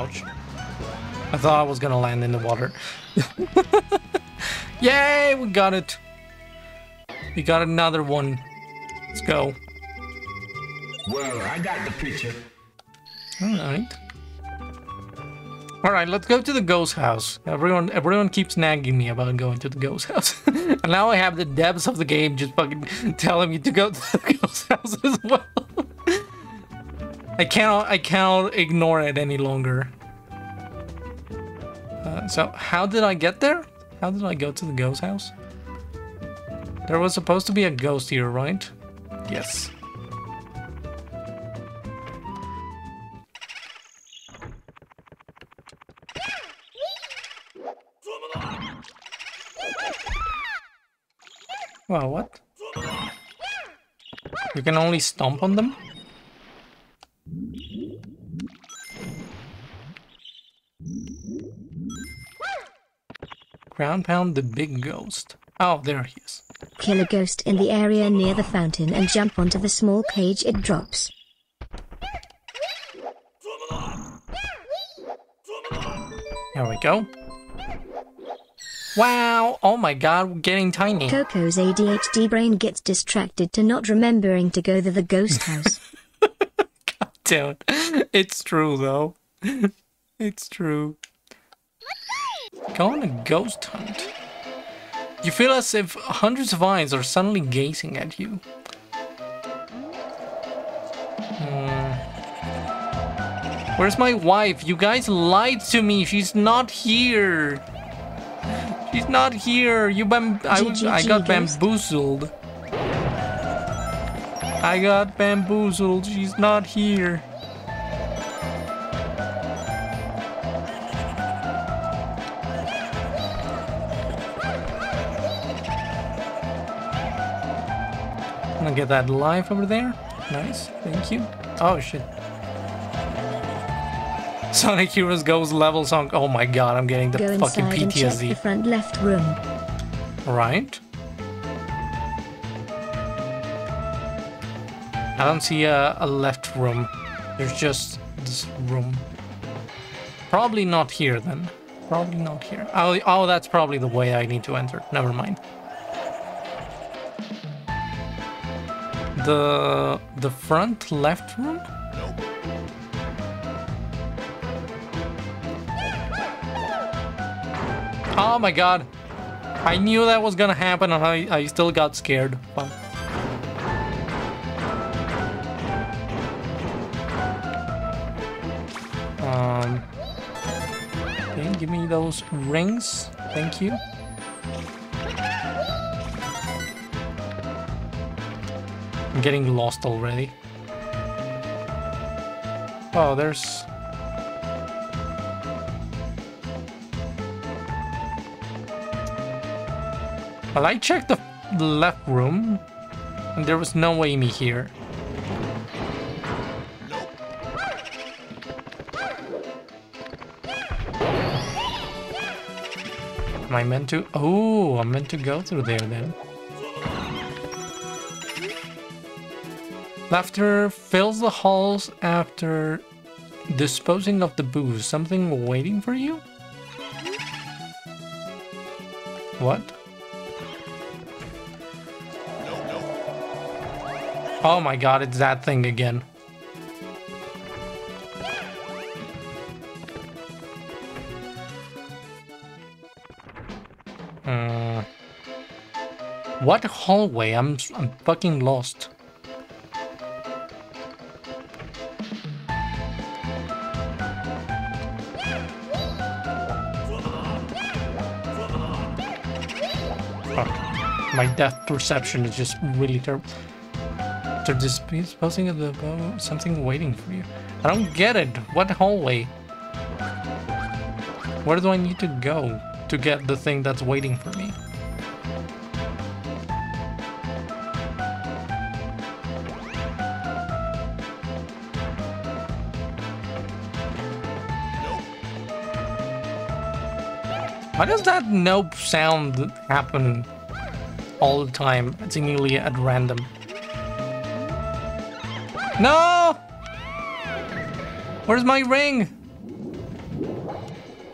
Ouch. I thought I was gonna land in the water. Yay, we got it. We got another one. Let's go. Well, I got the picture. Alright. Alright, let's go to the ghost house. Everyone everyone keeps nagging me about going to the ghost house. And now I have the devs of the game just fucking telling me to go to the ghost house as well. I cannot I cannot ignore it any longer. Uh, so how did I get there? How did I go to the ghost house? There was supposed to be a ghost here, right? Yes. Wow, what? You can only stomp on them? Ground pound the big ghost. Oh, there he is. Kill a ghost in the area near the fountain and jump onto the small cage it drops. There we go. Wow! Oh my god, we're getting tiny. Coco's A D H D brain gets distracted to not remembering to go to the ghost house. God damn it. It's true, though. It's true. Go on a ghost hunt. You feel as if hundreds of eyes are suddenly gazing at you. Mm. Where's my wife? You guys lied to me. She's not here. She's not here. You bam I, I got bamboozled. I got bamboozled. She's not here. I'm gonna get that life over there. Nice. Thank you. Oh, shit. Sonic Heroes Goes level song. Oh my god, I'm getting the Go fucking P T S D. And check the front left room. Right. I don't see a, a left room. There's just this room. Probably not here then. Probably not here. Oh, oh that's probably the way I need to enter. Never mind. The the front left room? Oh my god, I knew that was gonna happen and I, I still got scared. Wow. Um, okay, give me those rings, thank you. I'm getting lost already. Oh, there's... Well, I checked the left room, and there was no Amy here. Am I meant to? Oh, I'm meant to go through there then. Laughter fills the halls after disposing of the booze. Something waiting for you? What? Oh my god, it's that thing again. Uh, what hallway? I'm I'm fucking lost. Fuck. My depth perception is just really terrible. After disposing of the bow, something waiting for you. I don't get it. What hallway? Where do I need to go to get the thing that's waiting for me? Why does that nope sound happen all the time, seemingly at random? No! Where's my ring?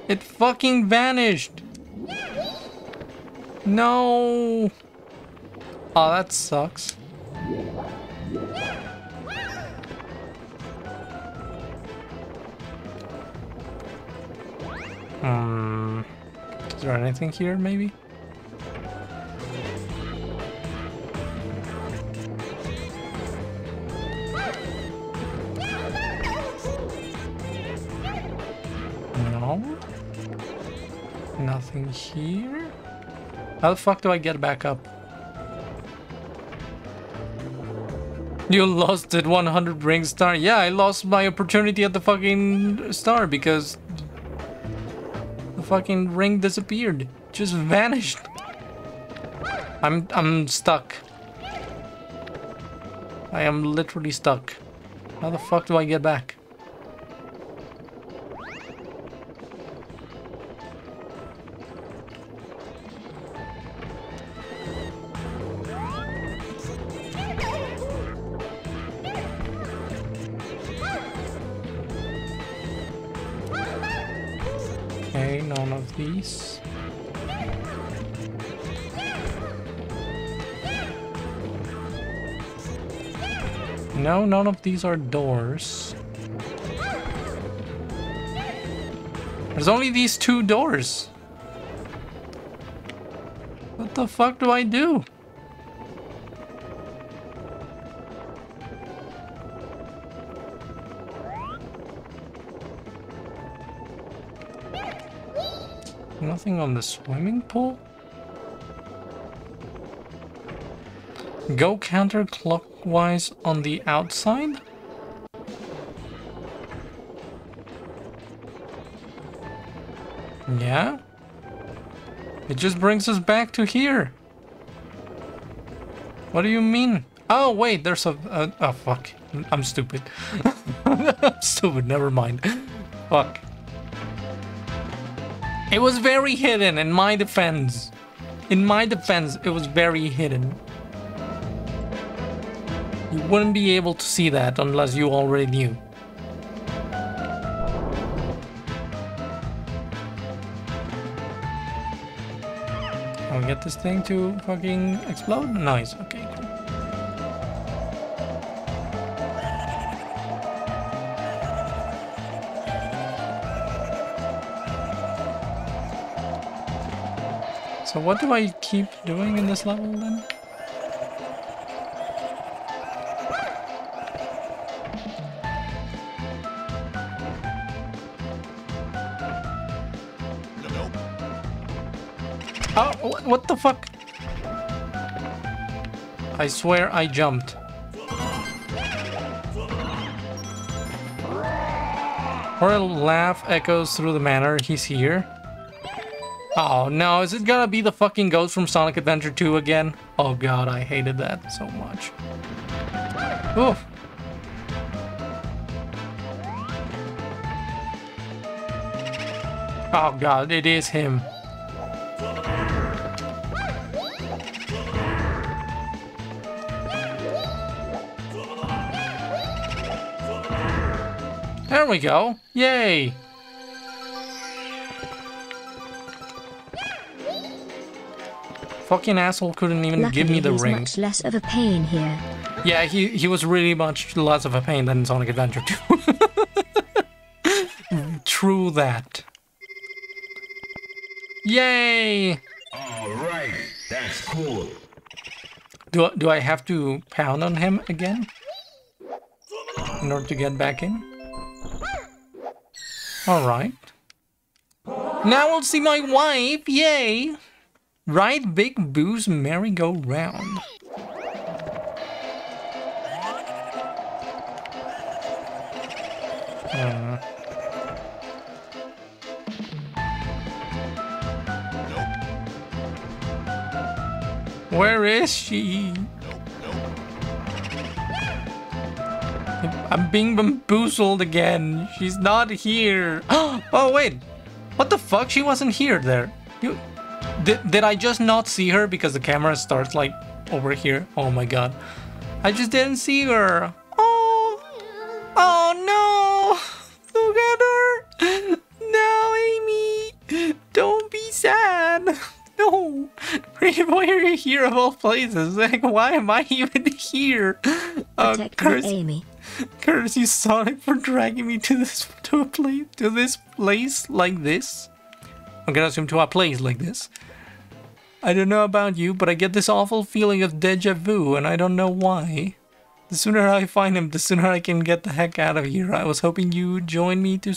It fucking vanished. No. Oh, that sucks. Hmm. Is there anything here, maybe? No. Nothing here. How the fuck do I get back up? You lost it one hundred ring star. Yeah, I lost my opportunity at the fucking star because the fucking ring disappeared. Just vanished. I'm I'm stuck. I am literally stuck. How the fuck do I get back? None of these. No, none of these are doors. There's only these two doors. What the fuck do I do? Nothing on the swimming pool? Go counterclockwise on the outside? Yeah? It just brings us back to here. What do you mean? Oh, wait, there's a... Uh, oh, fuck. I'm stupid. I'm stupid, never mind. Fuck. It was very hidden, in my defense. In my defense, it was very hidden. You wouldn't be able to see that unless you already knew. Can we get this thing to fucking explode? Nice, okay. So what do I keep doing in this level then? Nope. Oh, what the fuck? I swear I jumped. Her laugh echoes through the manor. He's here. Oh no, is it gonna be the fucking ghost from Sonic Adventure two again? Oh god, I hated that so much. Oof. Oh god, it is him. There we go. Yay! Fucking asshole couldn't even Luckily, give me the ring. Much less of a pain here. Yeah, he he was really much less of a pain than Sonic Adventure two. True that. Yay! All right, that's cool. Do do I have to pound on him again in order to get back in? All right. Now I'll see my wife. Yay! Ride Big Boo's merry-go-round. Uh. Where is she? I'm being bamboozled again. She's not here. Oh, wait. What the fuck? She wasn't here there. You... Did, did I just not see her because the camera starts like over here? Oh my god. I just didn't see her. Oh, oh no. Look at her. No, Amy. no, no. Why are you here of all places? Like, why am I even here? Uh, curse, Amy. Curse you, Sonic, for dragging me to this to a place to this place like this. I'm gonna assume to a place like this. I don't know about you, but I get this awful feeling of deja vu, and I don't know why. The sooner I find him, the sooner I can get the heck out of here. I was hoping you join me to.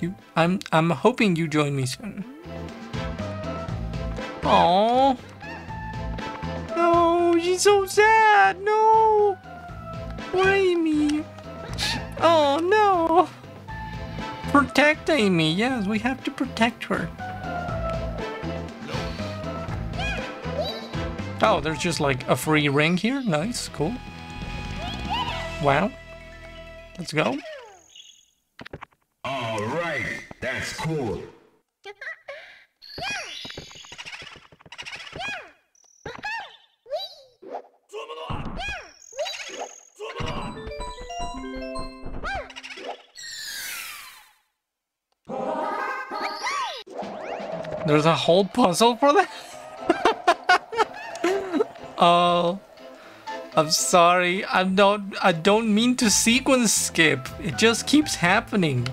You, I'm. I'm hoping you join me soon. Aww. No, she's so sad. No. Why me? Oh no. Protect Amy. Yes, we have to protect her. Oh, there's just like a free ring here. Nice, cool. Wow. Let's go. All right, that's cool. There's a whole puzzle for that? Oh, I'm sorry. I don't. I don't mean to sequence skip. It just keeps happening.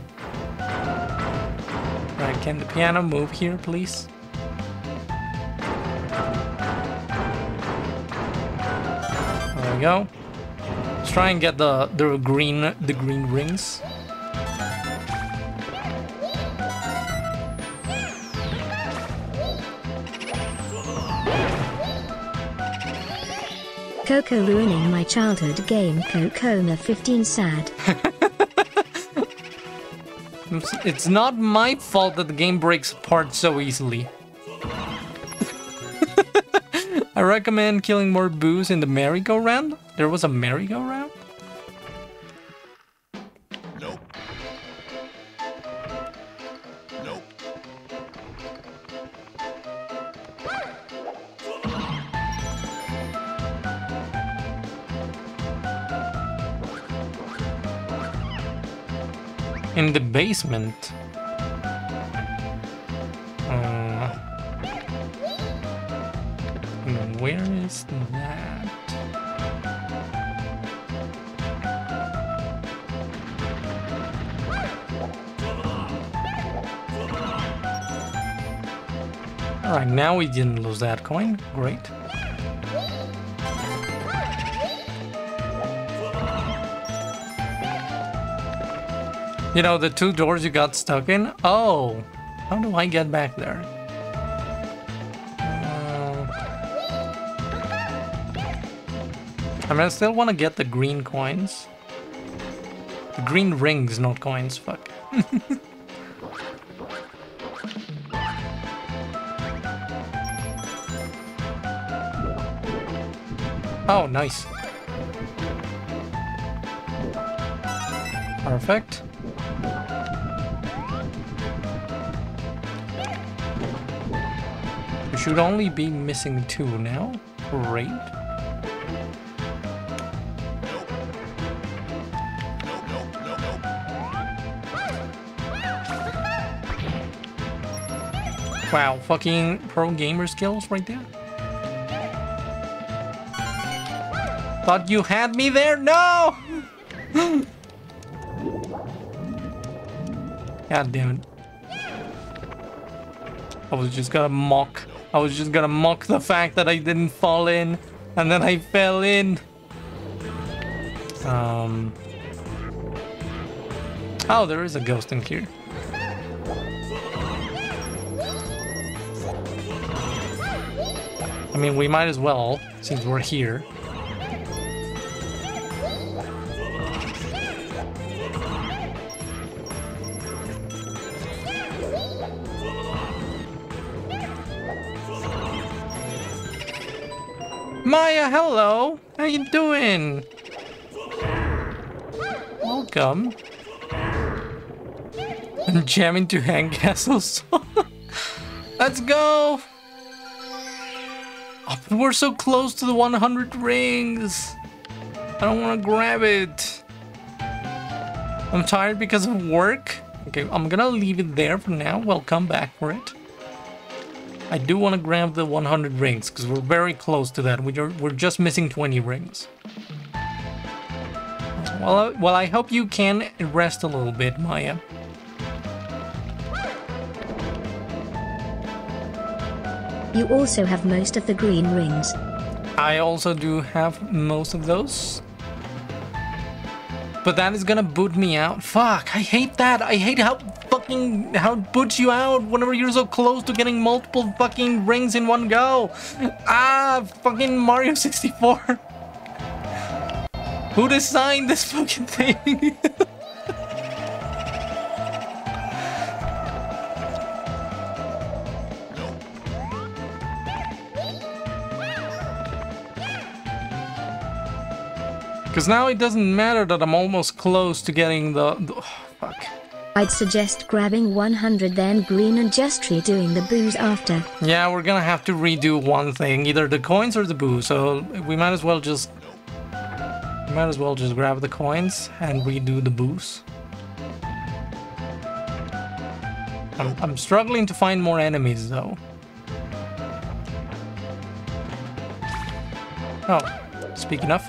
Right? Can the piano move here, please? There we go. Let's try and get the the green the green rings. Coco ruining my childhood game. Coco fifteen sad. It's not my fault that the game breaks apart so easily. I recommend killing more boos in the merry-go-round. There was a merry-go-round? Nope. Nope. In the basement. Uh, where is that? All right, now we didn't lose that coin. Great. You know, the two doors you got stuck in? Oh, how do I get back there? Uh, I mean, I still want to get the green coins. The green rings, not coins, fuck. Oh, nice. Perfect. Should only be missing two now. Great. Wow, fucking pro gamer skills right there. Thought you had me there? No! God damn it. I was just gonna mock. I was just gonna mock the fact that I didn't fall in, and then I fell in. Um. Oh, there is a ghost in here. I mean, we might as well, since we're here. Maya, hello! How you doing? Welcome. I'm jamming to Hangcastle song. Let's go! Oh, but we're so close to the one hundred rings. I don't want to grab it. I'm tired because of work. Okay, I'm gonna leave it there for now. We'll come back for it. I do want to grab the one hundred rings, because we're very close to that. We're, we're just missing twenty rings. Well, well, I hope you can rest a little bit, Maya. You also have most of the green rings. I also do have most of those. But that is gonna boot me out. Fuck, I hate that. I hate how fucking, how it boots you out whenever you're so close to getting multiple fucking rings in one go. Ah, fucking Mario sixty-four. Who designed this fucking thing? Because now it doesn't matter that I'm almost close to getting the, the oh, fuck. I'd suggest grabbing one hundred then green and just redoing the booze after. Yeah, we're gonna have to redo one thing, either the coins or the booze. So we might as well just we might as well just grab the coins and redo the booze. I'm I'm struggling to find more enemies though. Oh, speaking of.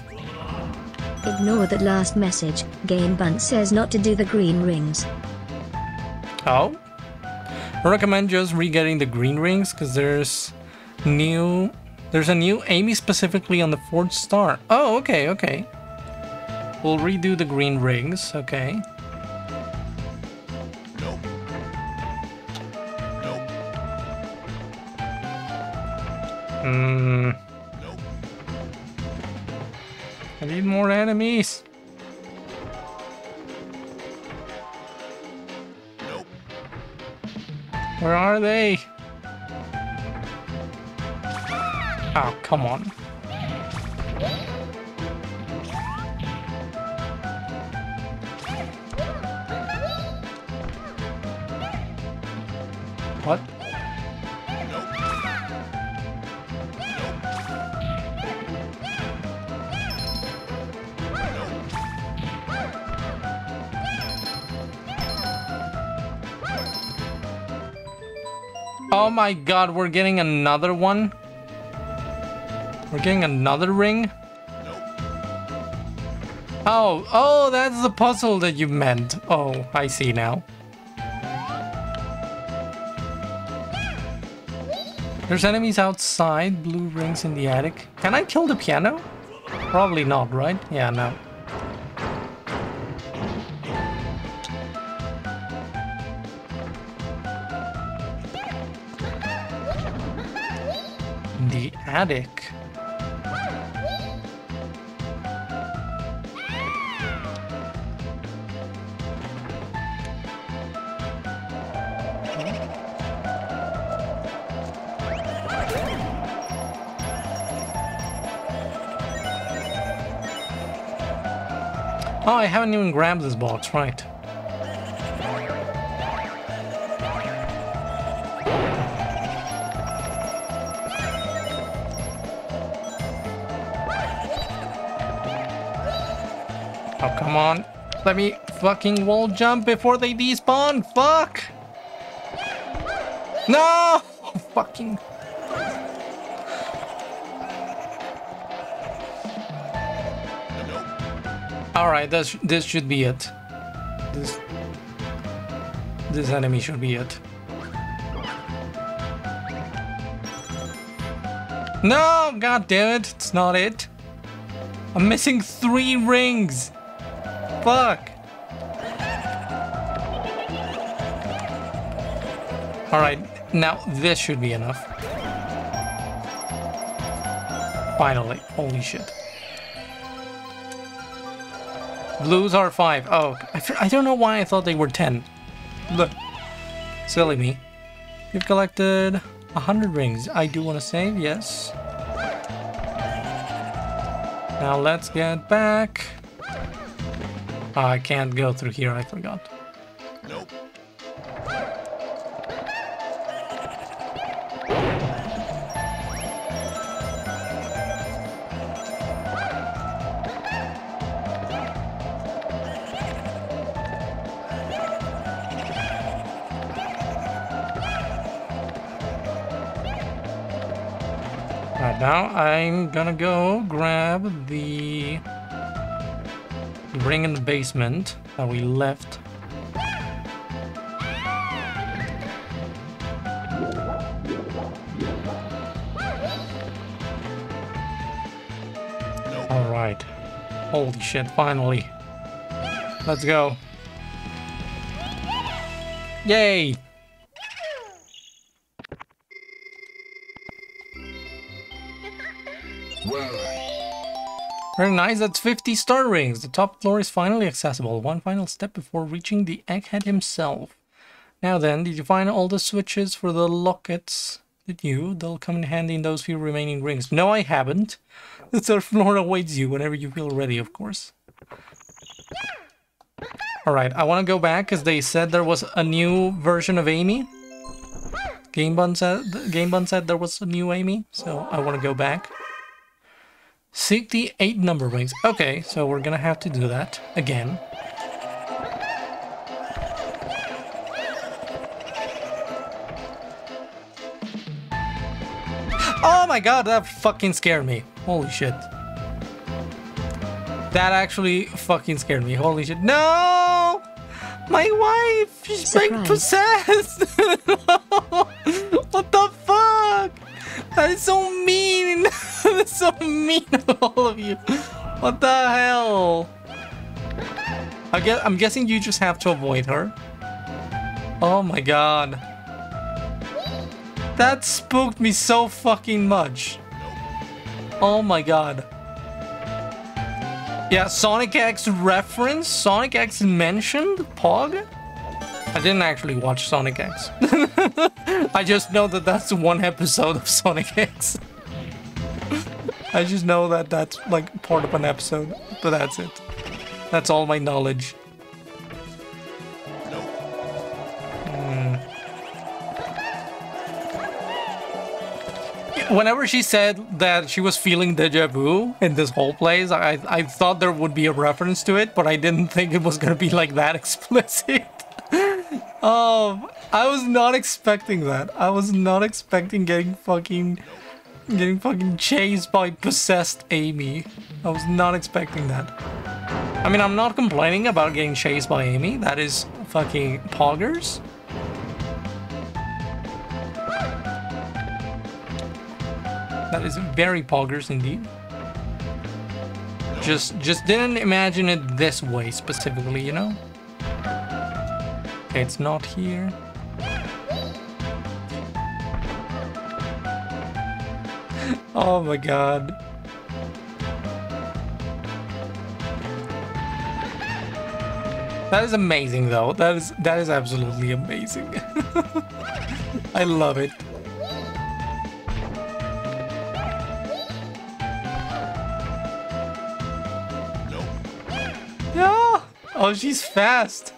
Ignore that last message. Game Bunt says not to do the green rings. Oh? I recommend just re-getting the green rings because there's new... There's a new Amy specifically on the fourth star. Oh, okay, okay. We'll redo the green rings, okay. Nope. Nope. Hmm... I need more enemies. Nope. Where are they? Oh, come on. What? Oh my god, we're getting another one? We're getting another ring? Oh, oh, that's the puzzle that you meant. Oh, I see now. There's enemies outside, blue rings in the attic. Can I kill the piano? Probably not, right? Yeah, no. The attic. Oh, I haven't even grabbed this box, right? Oh, come on. Let me fucking wall jump before they despawn. Fuck! No! Oh, fucking... Alright, this, this should be it. This... This enemy should be it. No! God damn it! It's not it. I'm missing three rings! Fuck! Alright, now this should be enough. Finally, holy shit. Blues are five. Oh, I, I don't know why I thought they were ten. Look. Silly me. You've collected one hundred rings. I do want to save, yes. Now let's get back. Oh, I can't go through here, I forgot. Nope. Right now, I'm gonna go grab the ring in the basement that we left. All right. Holy shit, finally. Let's go. Yay! Very nice, that's fifty star rings. The top floor is finally accessible. One final step before reaching the egghead himself. Now then, did you find all the switches for the lockets? Did you? They'll come in handy in those few remaining rings. No, I haven't. The third floor awaits you whenever you feel ready, of course. Alright, I want to go back because they said there was a new version of Amy. Game Bun said, Game Bun said there was a new Amy, so I want to go back. sixty-eight number rings. Okay, so we're gonna have to do that again. Oh my god, that fucking scared me. Holy shit. That actually fucking scared me. Holy shit. No! My wife! She's being possessed! What the fuck? That is so mean! That's so mean of all of you! What the hell? I guess, I'm guessing you just have to avoid her. Oh my god. That spooked me so fucking much. Oh my god. Yeah, Sonic X reference? Sonic X mentioned? Pog? I didn't actually watch Sonic X. I just know that that's one episode of Sonic X. I just know that that's like part of an episode, but that's it. That's all my knowledge. Whenever she said that she was feeling deja vu in this whole place, I, I thought there would be a reference to it, but I didn't think it was going to be like that explicit. um, I was not expecting that. I was not expecting getting fucking, getting fucking chased by possessed Amy. I was not expecting that. I mean, I'm not complaining about getting chased by Amy. That is fucking poggers. That is very poggers indeed. Just just didn't imagine it this way specifically, you know? Okay, it's not here. Oh my god. That is amazing though. That is that is absolutely amazing. I love it. Oh, she's fast.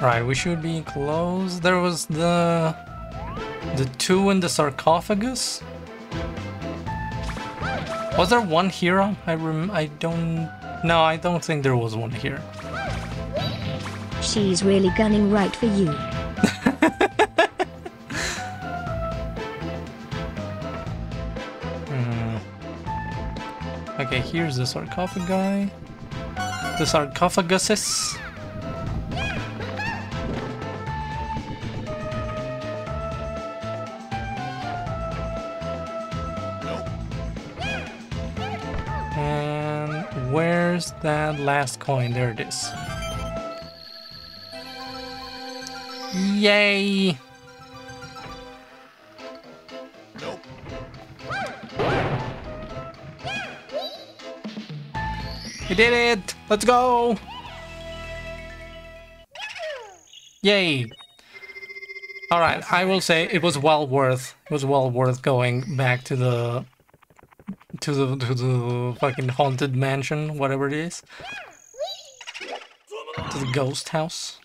Right, we should be close. There was the the two in the sarcophagus. Was there one here? I rem I don't. No, I don't think there was one here. She's really gunning right for you. Okay, here's the sarcophagi. The sarcophaguses. And where's that last coin? There it is. Yay! We did it! Let's go! Yay! Alright, I will say it was well worth it was well worth going back to the to the to the fucking haunted mansion, whatever it is. To the ghost house.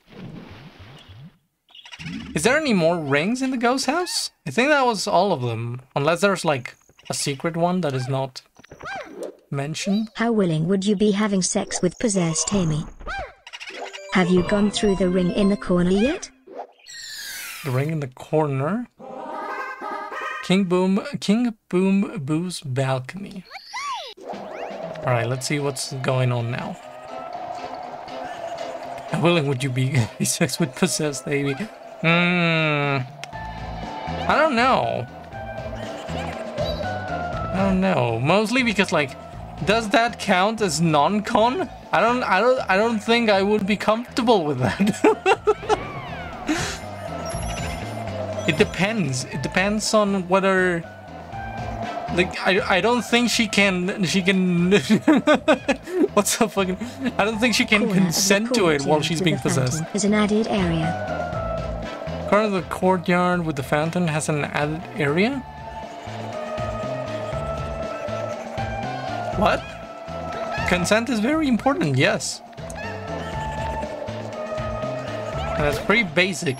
Is there any more rings in the ghost house? I think that was all of them. Unless there's like a secret one that is not mentioned. How willing would you be having sex with possessed Amy? Have you gone through the ring in the corner yet? The ring in the corner? King Boom, King Boom Boo's balcony. Alright, let's see what's going on now. How willing would you be if sex with possessed Amy? Mmm. I don't know. I don't know. Mostly because, like, does that count as non-con? I don't, I don't, I don't think I would be comfortable with that. It depends. It depends on whether, like, I, I don't think she can, she can, what's the fucking, I don't think she can corner consent to it while she's being possessed. Is an added area. Corner of the courtyard with the fountain has an added area? What? Consent is very important, yes. That's pretty basic.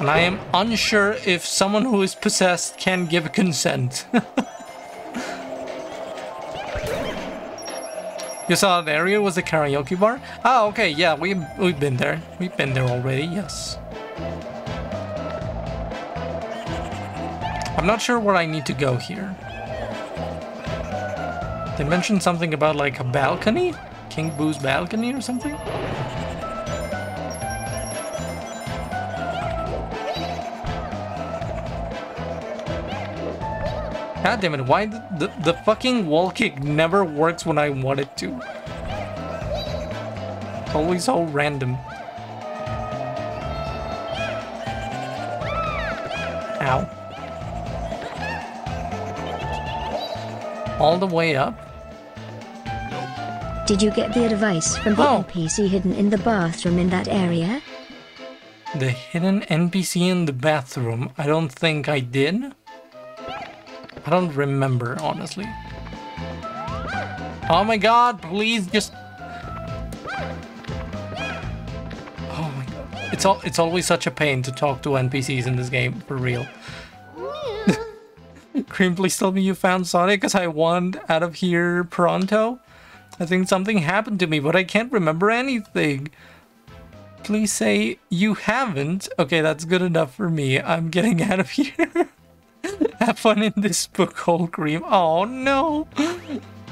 And I am unsure if someone who is possessed can give consent. You saw that area was a karaoke bar? Ah, okay, yeah, we, we've been there. We've been there already, yes. I'm not sure where I need to go here. They mentioned something about, like, a balcony? King Boo's balcony or something? God damn it, why the, the, the fucking wall kick never works when I want it to? Always so random. Ow. All the way up. Did you get the advice from the oh. N P C hidden in the bathroom in that area? The hidden N P C in the bathroom? I don't think I did. I don't remember, honestly. Oh my god, please just... Oh my god. It's, al it's always such a pain to talk to N P Cs in this game, for real. Cream, please tell me you found Sonic, because I want out of here pronto. I think something happened to me, but I can't remember anything. Please say you haven't. Okay, that's good enough for me. I'm getting out of here. Have fun in this book hole, Cream. Oh no!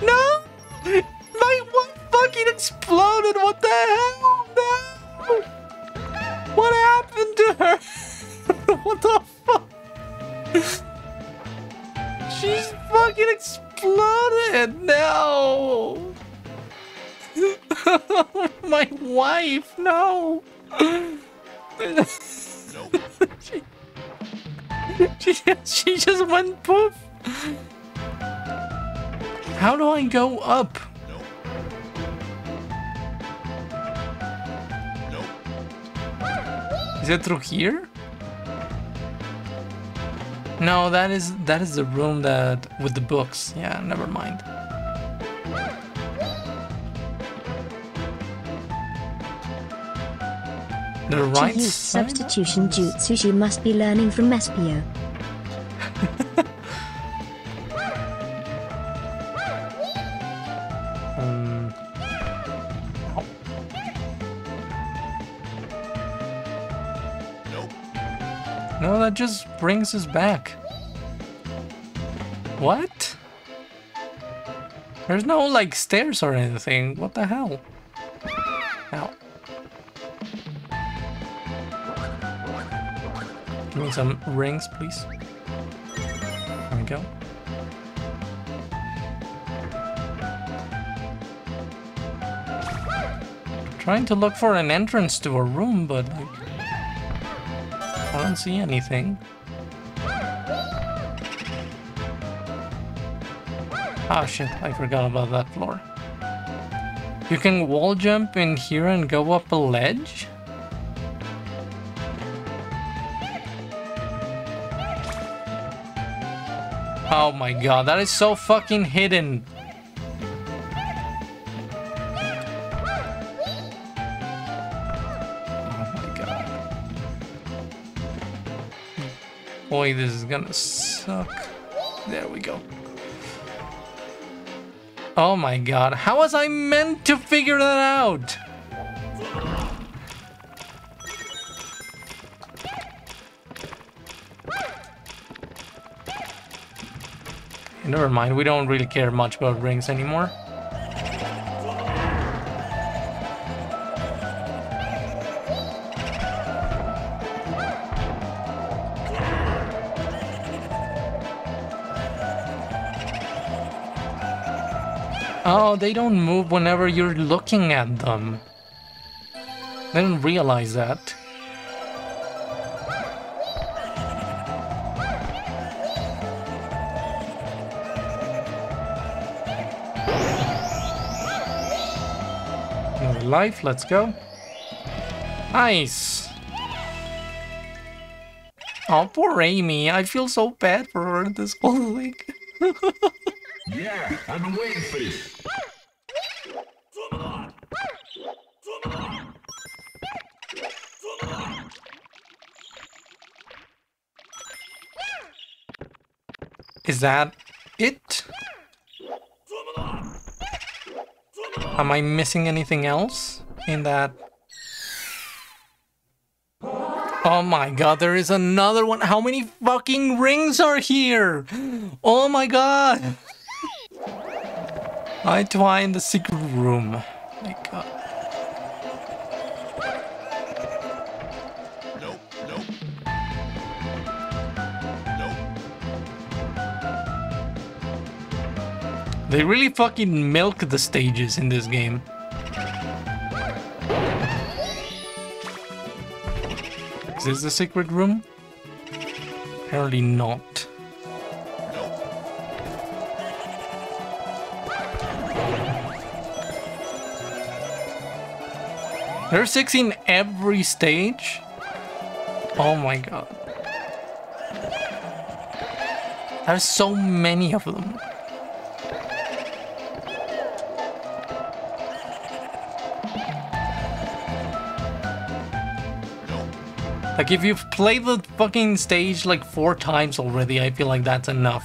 No! My one fucking exploded! What the hell? No! What happened to her? What the fuck? She's fucking exploded! No! My wife, no! She She, she just went poof. How do I go up? No. No. Is it through here? No, that is that is the room that with the books. Yeah, never mind. The right to use substitution jutsu, she must be learning from Espio. um. oh. Nope. No, that just brings us back. What? There's no, like, stairs or anything. What the hell? Ow. Give me some rings, please. There we go. I'm trying to look for an entrance to a room, but like, I don't see anything. Oh shit, I forgot about that floor. You can wall jump in here and go up a ledge? Oh my god, that is so fucking hidden. Oh my god. Boy, this is gonna suck. There we go. Oh my god, how was I meant to figure that out? Never mind, we don't really care much about rings anymore. Oh, they don't move whenever you're looking at them. I didn't realize that. Another life, let's go. Nice! Oh, poor Amy, I feel so bad for her this whole week. Yeah, I've been waiting for you. Is that it? Am I missing anything else in that? Oh my god, there is another one. How many fucking rings are here? Oh my god. I try in the secret room. Oh my god. Nope, nope. Nope. They really fucking milk the stages in this game. Is this the secret room? Apparently not. There's six in every stage? Oh my god. There's so many of them. Like if you've played the fucking stage like four times already, I feel like that's enough.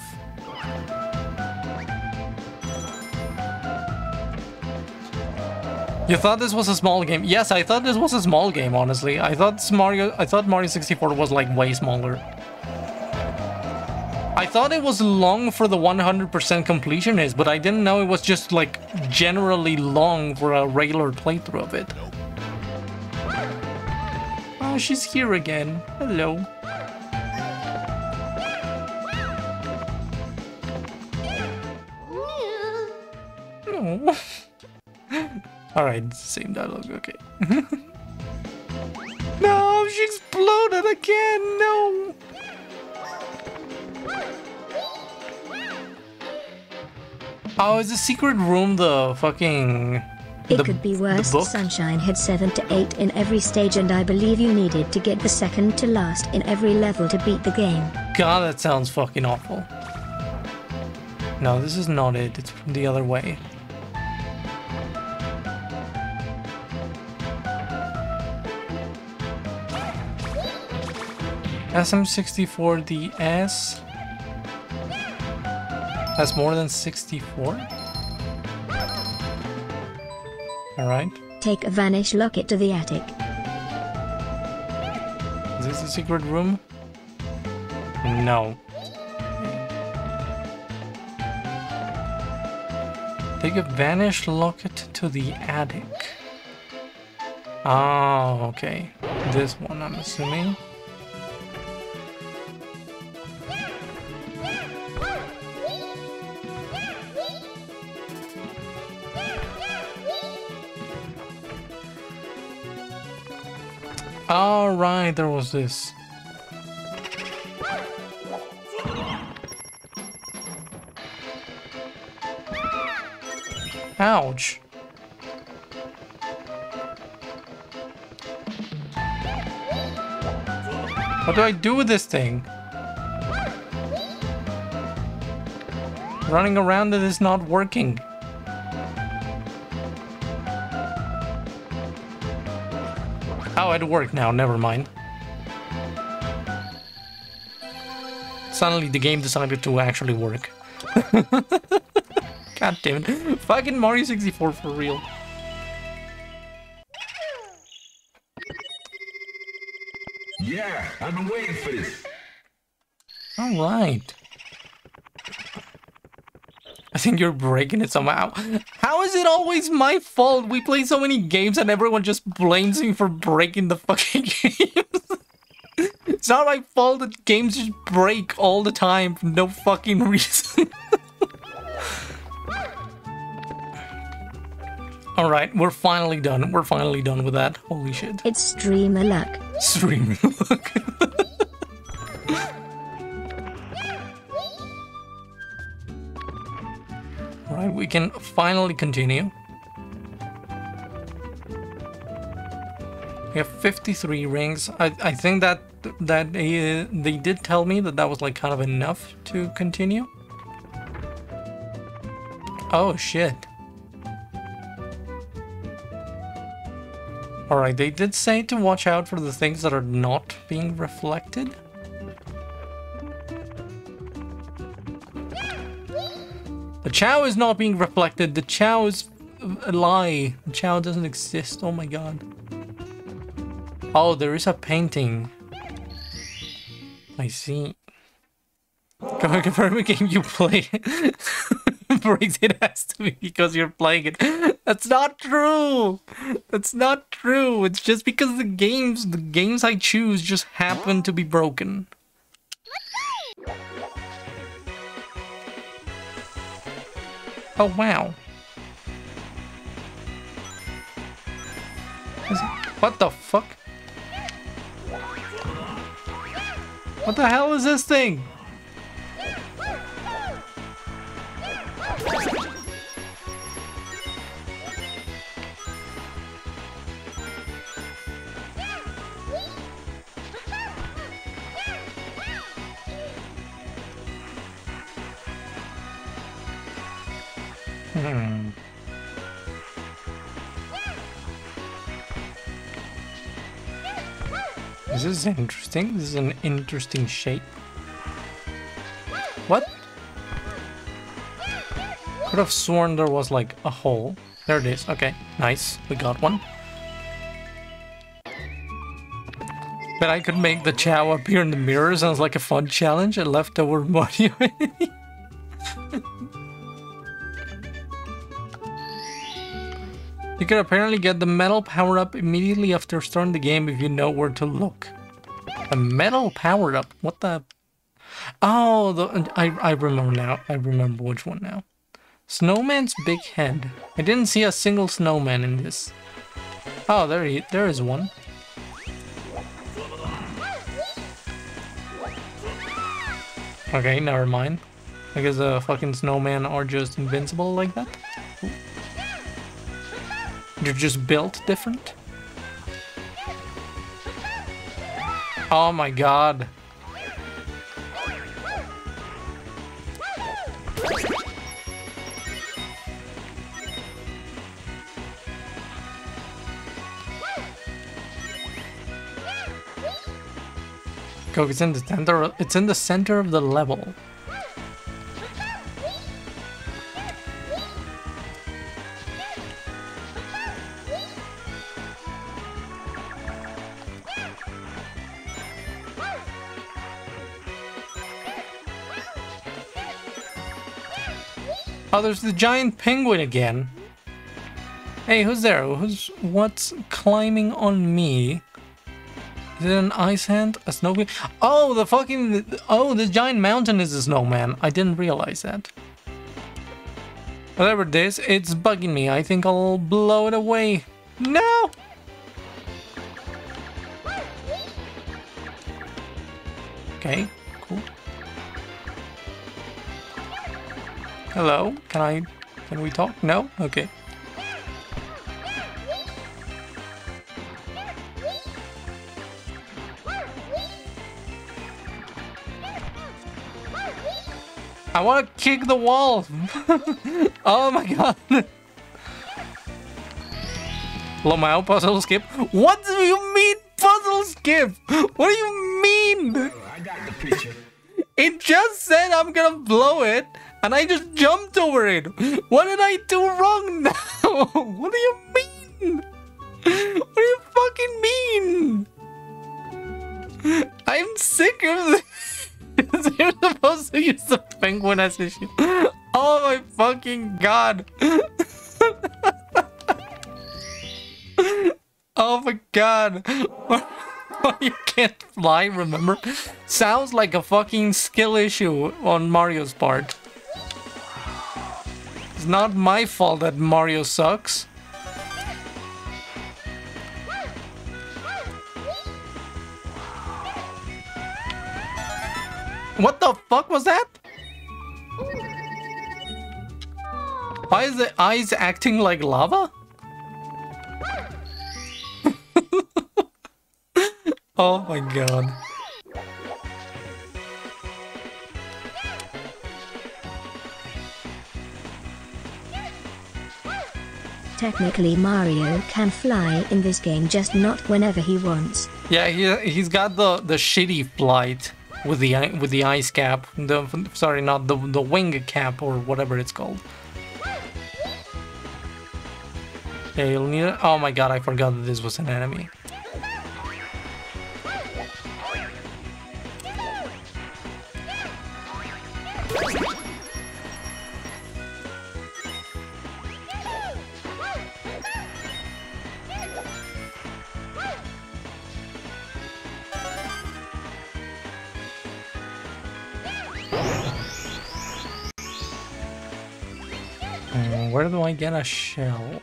You thought this was a small game? Yes, I thought this was a small game, honestly. I thought Mario I thought Mario sixty-four was like way smaller. I thought it was long for the one hundred percent completionist, but I didn't know it was just like generally long for a regular playthrough of it. Oh, she's here again. Hello. Oh. Alright, same dialogue, okay. No, she exploded again, no! Oh, is the secret room the fucking... The, it could be worse. Sunshine had seven to eight in every stage, and I believe you needed to get the second to last in every level to beat the game. God, that sounds fucking awful. No, this is not it, it's from the other way. S M sixty-four D S. That's more than sixty-four. Alright. Take a vanish locket to the attic. Is this a secret room? No. Take a vanish locket to the attic. Oh, okay. This one, I'm assuming. All right, there was this. Ouch. What do I do with this thing? Running around it is not working. Oh, it worked now, never mind. Suddenly the game decided to actually work. God damn it. Fucking Mario sixty-four for real. Yeah, I've been waiting for this. Alright. I think you're breaking it somehow. How is it always my fault? We play so many games and everyone just blames me for breaking the fucking games. It's not my fault that games just break all the time for no fucking reason. Alright, we're finally done. We're finally done with that. Holy shit. It's streamer luck. Streamer luck. Alright, we can finally continue. We have fifty-three rings. I, I think that that uh, they did tell me that that was like kind of enough to continue. Oh shit. Alright, they did say to watch out for the things that are not being reflected. The Chao is not being reflected. The Chao is a lie. The Chao doesn't exist. Oh my god. Oh, there is a painting. I see. Can I confirm a game you play? Breaks it has to be because you're playing it. That's not true. That's not true. It's just because the games, the games I choose just happen to be broken. Oh wow. Is it, what the fuck? What the hell is this thing? Hmm. This is interesting. This is an interesting shape. What? Could have sworn there was like a hole. There it is. Okay, nice. We got one. But I could make the Chao appear in the mirror. Sounds like a fun challenge. A leftover Mario. You can apparently get the metal power-up immediately after starting the game if you know where to look. The metal power-up? What the... Oh, the, I, I remember now. I remember which one now. Snowman's big head. I didn't see a single snowman in this. Oh, there he, there is one. Okay, never mind. I guess the fucking snowmen are just invincible like that. Ooh. They're just built different. Oh my god. Coke, it's in the center, it's in the center of the level. Oh, there's the giant penguin again. Hey, who's there? Who's what's climbing on me? Is it an ice hand? A snowman? Oh, the fucking oh, this giant mountain is a snowman. I didn't realize that. Whatever it is, it's bugging me. I think I'll blow it away. No. Okay. Cool. Hello? Can I... Can we talk? No? Okay. I want to kick the wall! Oh my god! Lomao, puzzle skip? What do you mean puzzle skip? What do you mean? Oh, I got the picture. It just said I'm gonna blow it. and I just jumped over it. What did I do wrong now? What do you mean? What do you fucking mean? I'm sick of this. You're supposed to use the penguin as a shield. Oh my fucking god. Oh my god. You can't fly, remember? Sounds like a fucking skill issue on Mario's part. It's not my fault that Mario sucks. What the fuck was that? Why is the eyes acting like lava? Oh my god. Technically Mario can fly in this game, just not whenever he wants. Yeah, he, he's got the, the shitty flight with the with the ice cap. The, sorry, not the, the wing cap or whatever it's called. Yeah, you'll need it. Oh my god, I forgot that this was an enemy. Where do I get a shell?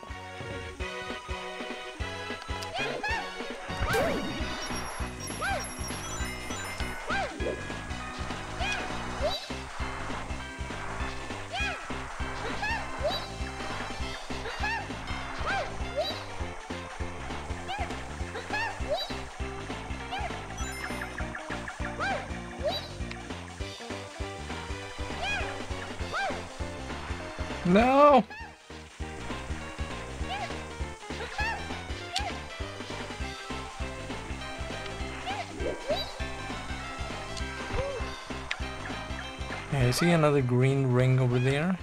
No! I see another green ring over there.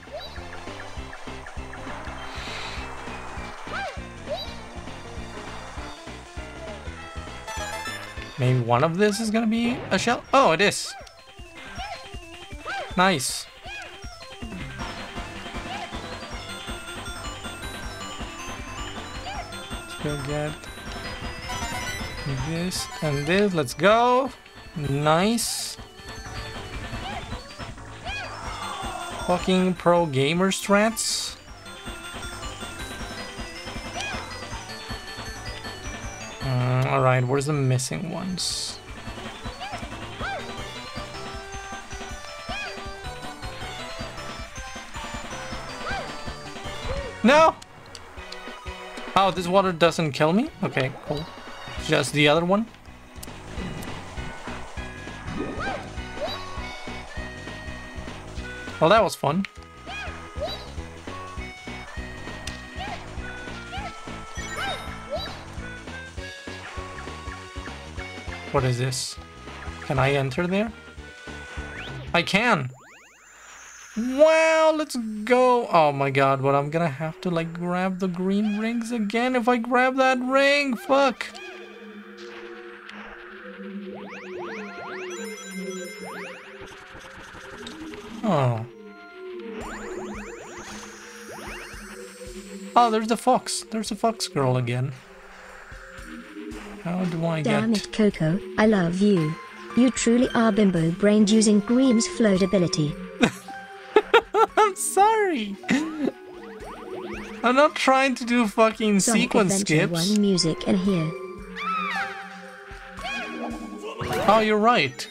Maybe one of this is gonna be a shell? Oh, it is! Nice! Go get this and this. Let's go. Nice. Fucking pro gamer strats. Uh, all right, where's the missing ones? No. Oh, this water doesn't kill me? Okay, cool. Just the other one? Well, that was fun. What is this? Can I enter there? I can! Wow, let's go. Oh my god, but I'm gonna have to like grab the green rings again if I grab that ring. Fuck. Oh. Oh, there's the fox. There's the fox girl again. How do I get... Damn it, Coco. I love you. You truly are bimbo-brained using Cream's float ability. I'm sorry. I'm not trying to do fucking Sonic sequence Adventure skips. One music in here. Oh, you're right.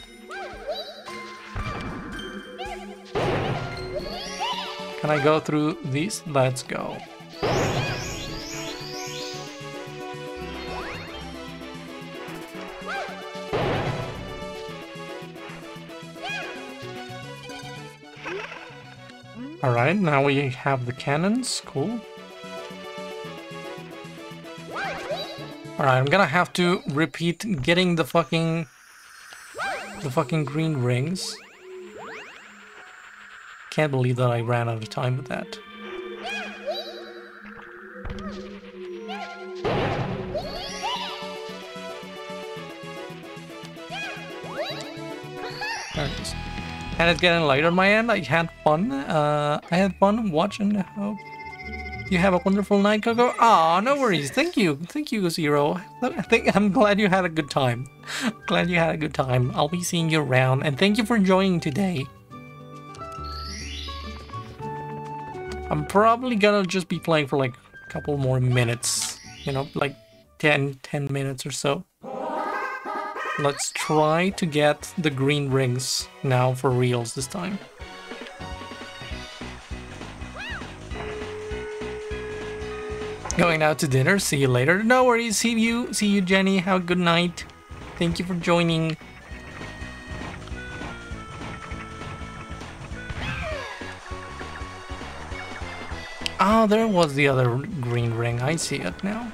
Can I go through these? Let's go. Alright, now we have the cannons, cool. Alright, I'm gonna have to repeat getting the fucking... the fucking green rings. Can't believe that I ran out of time with that. There it is. And it's getting light on my end. I had fun. Uh, I had fun watching. Hope you have a wonderful night, Coco. Aw, no worries. Thank you. Thank you, Zero. I think I'm glad you had a good time. Glad you had a good time. I'll be seeing you around. And thank you for joining today. I'm probably gonna just be playing for like a couple more minutes. You know, like ten, ten minutes or so. Let's try to get the green rings now for reals this time. Going out to dinner, see you later. No worries, see you, see you Jenny, have a good night. Thank you for joining. Ah, oh, there was the other green ring, I see it now.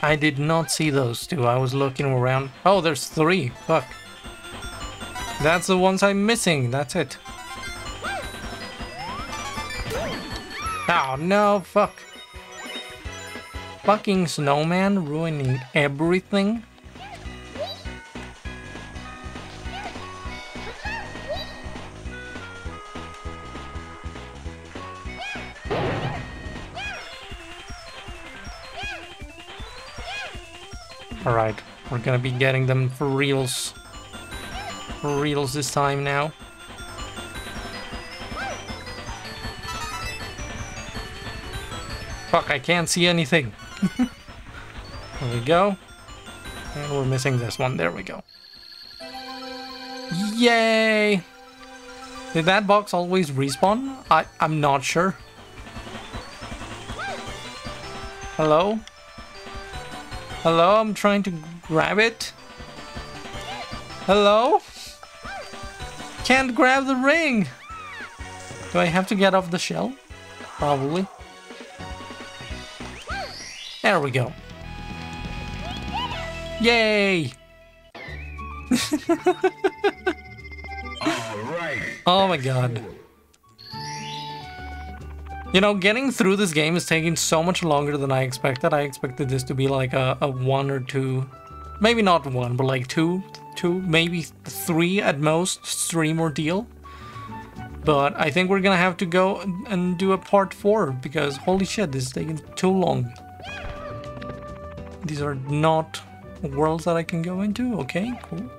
I did not see those two. I was looking around. Oh, there's three. Fuck. That's the ones I'm missing. That's it. Oh, no. Fuck. Fucking snowman ruining everything. Alright, we're gonna be getting them for reals. For reals this time now. Fuck, I can't see anything. There we go. And we're missing this one. There we go. Yay! Did that box always respawn? I, I'm not sure. Hello? Hello, I'm trying to grab it. Hello? Can't grab the ring. Do I have to get off the shell? Probably. There we go. Yay! All right. Oh my god. You know, getting through this game is taking so much longer than I expected. I expected this to be like a, a one or two, maybe not one, but like two, two, maybe three at most stream ordeal. But I think we're gonna have to go and do a part four because holy shit, this is taking too long. These are not worlds that I can go into. Okay, cool.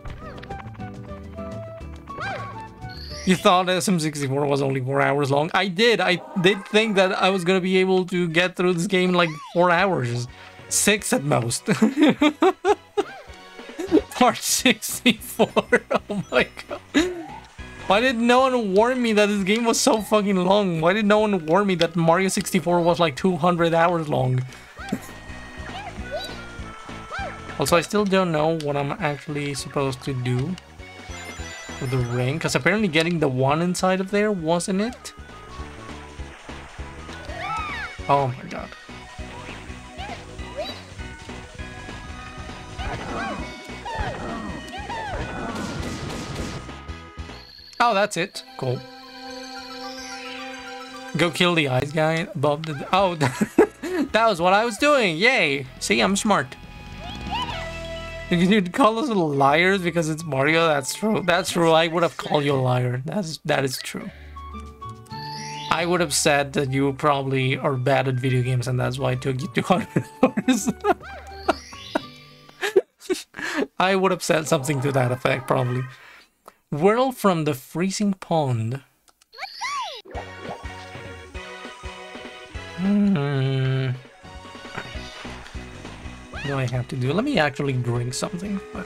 You thought S M sixty-four was only four hours long? I did! I did think that I was gonna be able to get through this game in like four hours. Six at most. Part sixty-four, oh my god. Why did no one warn me that this game was so fucking long? Why did no one warn me that Mario sixty-four was like two hundred hours long? Also, I still don't know what I'm actually supposed to do. For the ring, because apparently getting the one inside of there wasn't it? Oh my god. Oh, that's it. Cool. Go kill the ice guy above the... Oh, that was what I was doing. Yay. See, I'm smart. You'd call us liars because it's Mario. That's true. That's true. I would have called you a liar. That's that is true. I would have said that you probably are bad at video games and that's why it took you two hundred hours. I would have said something to that effect, probably. Whirl from the freezing pond. Hmm. What do I have to do? Let me actually drink something. Fuck.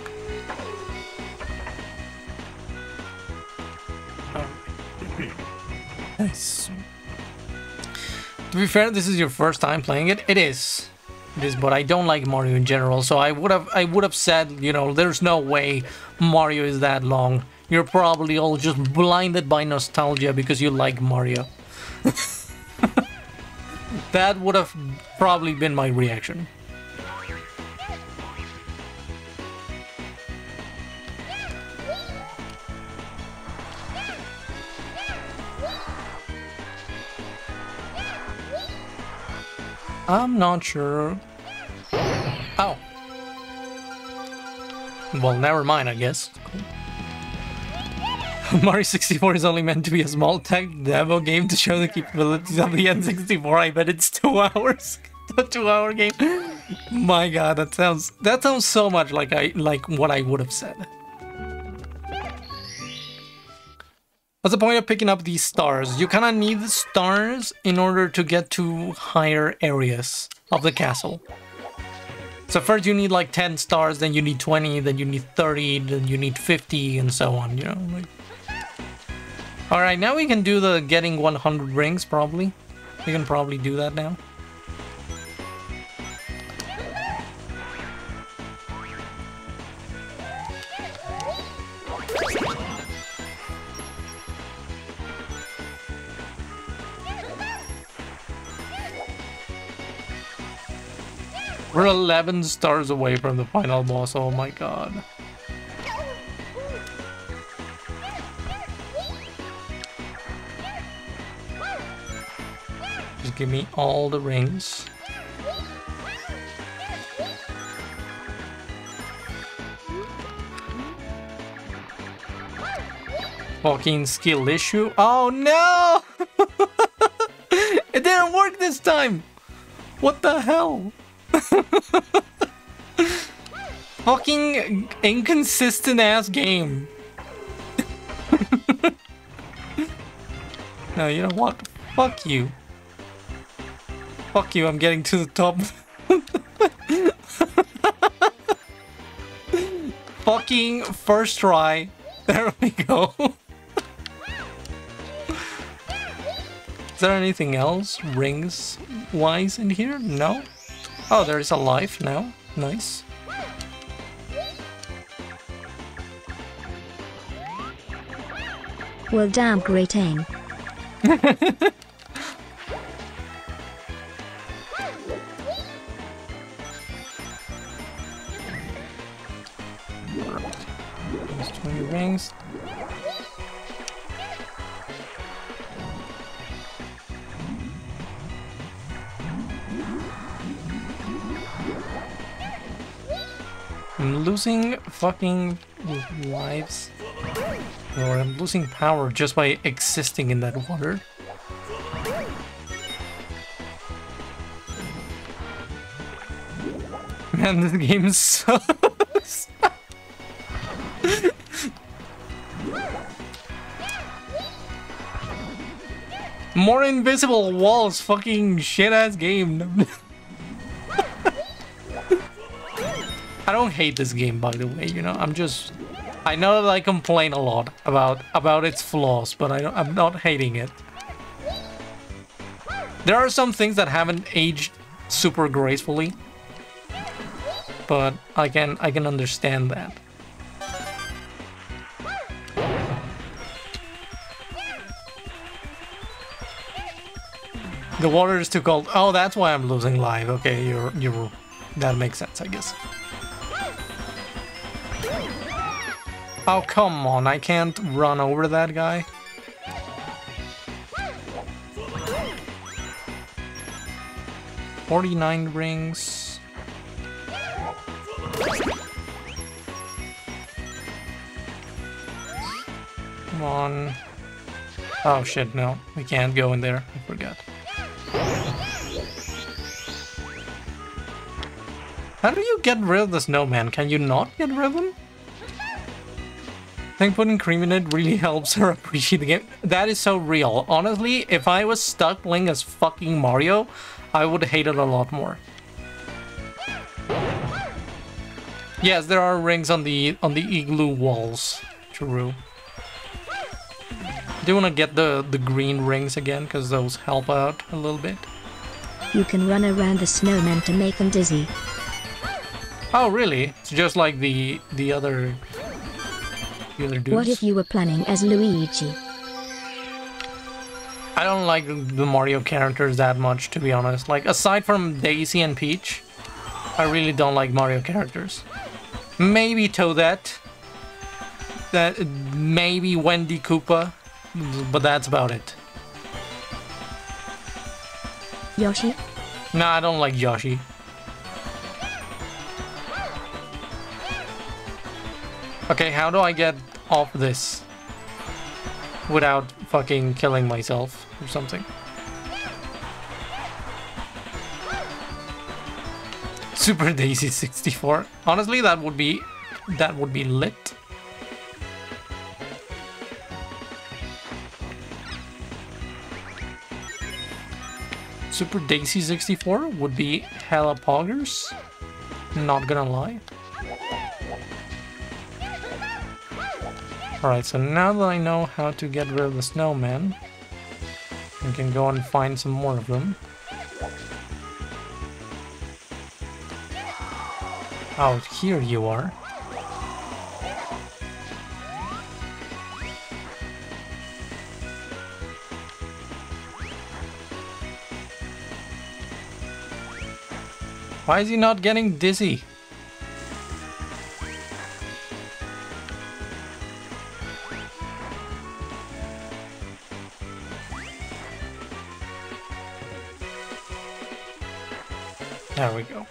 Oh. Nice. To be fair, this is your first time playing it. It is. It is, but I don't like Mario in general, so I would have I would have said, you know, there's no way Mario is that long. You're probably all just blinded by nostalgia because you like Mario. That would have probably been my reaction. I'm not sure. Oh. Well, never mind, I guess. Mario sixty-four is only meant to be a small tech demo game to show the capabilities of the N sixty-four. I bet it's two hours. A two-hour game. My God, that sounds that sounds so much like I like what I would have said. What's the point of picking up these stars? You kind of need the stars in order to get to higher areas of the castle. So first you need like ten stars, then you need twenty, then you need thirty, then you need fifty, and so on, you know? Like... All right, now we can do the getting one hundred rings, probably. We can probably do that now. We're eleven stars away from the final boss, oh my God. Just give me all the rings. Fucking skill issue. Oh no! It didn't work this time! What the hell? Fucking inconsistent ass game. No, you know what? Fuck you. Fuck you, I'm getting to the top. Fucking first try. There we go. Is there anything else rings wise in here? No? Oh, there is a life now. Nice. Well, damn great aim. twenty rings. I'm losing fucking lives, or I'm losing power just by existing in that water. Man, this game sucks. More invisible walls, fucking shit-ass game. I don't hate this game, by the way, you know, I'm just... I know that I complain a lot about about its flaws, but I don't, I'm not hating it. There are some things that haven't aged super gracefully, but I can, I can understand that. The water is too cold. Oh, that's why I'm losing life. Okay, you're, you're, that makes sense, I guess. Oh, come on, I can't run over that guy. forty-nine rings. Come on. Oh shit, no. We can't go in there. I forgot. How do you get rid of the snowman? Can you not get rid of him? I think putting cream in it really helps her appreciate the game. That is so real. Honestly, if I was stuck playing as fucking Mario, I would hate it a lot more. Yes, there are rings on the on the igloo walls. True. Do you want to get the the green rings again, because those help out a little bit. You can run around the snowman to make them dizzy. Oh really? It's just like the the other. What if you were planning as Luigi? I don't like the Mario characters that much, to be honest. Like, aside from Daisy and Peach, I really don't like Mario characters. Maybe Toadette. That, maybe Wendy Koopa. But that's about it. Yoshi? Nah, I don't like Yoshi. Okay, how do I get off this without fucking killing myself or something? Super Daisy sixty-four. Honestly, that would be that would be lit. Super Daisy sixty-four would be hella poggers. Not gonna lie. Alright, so now that I know how to get rid of the snowman, we can go and find some more of them. Out here you are. Why is he not getting dizzy? There we go.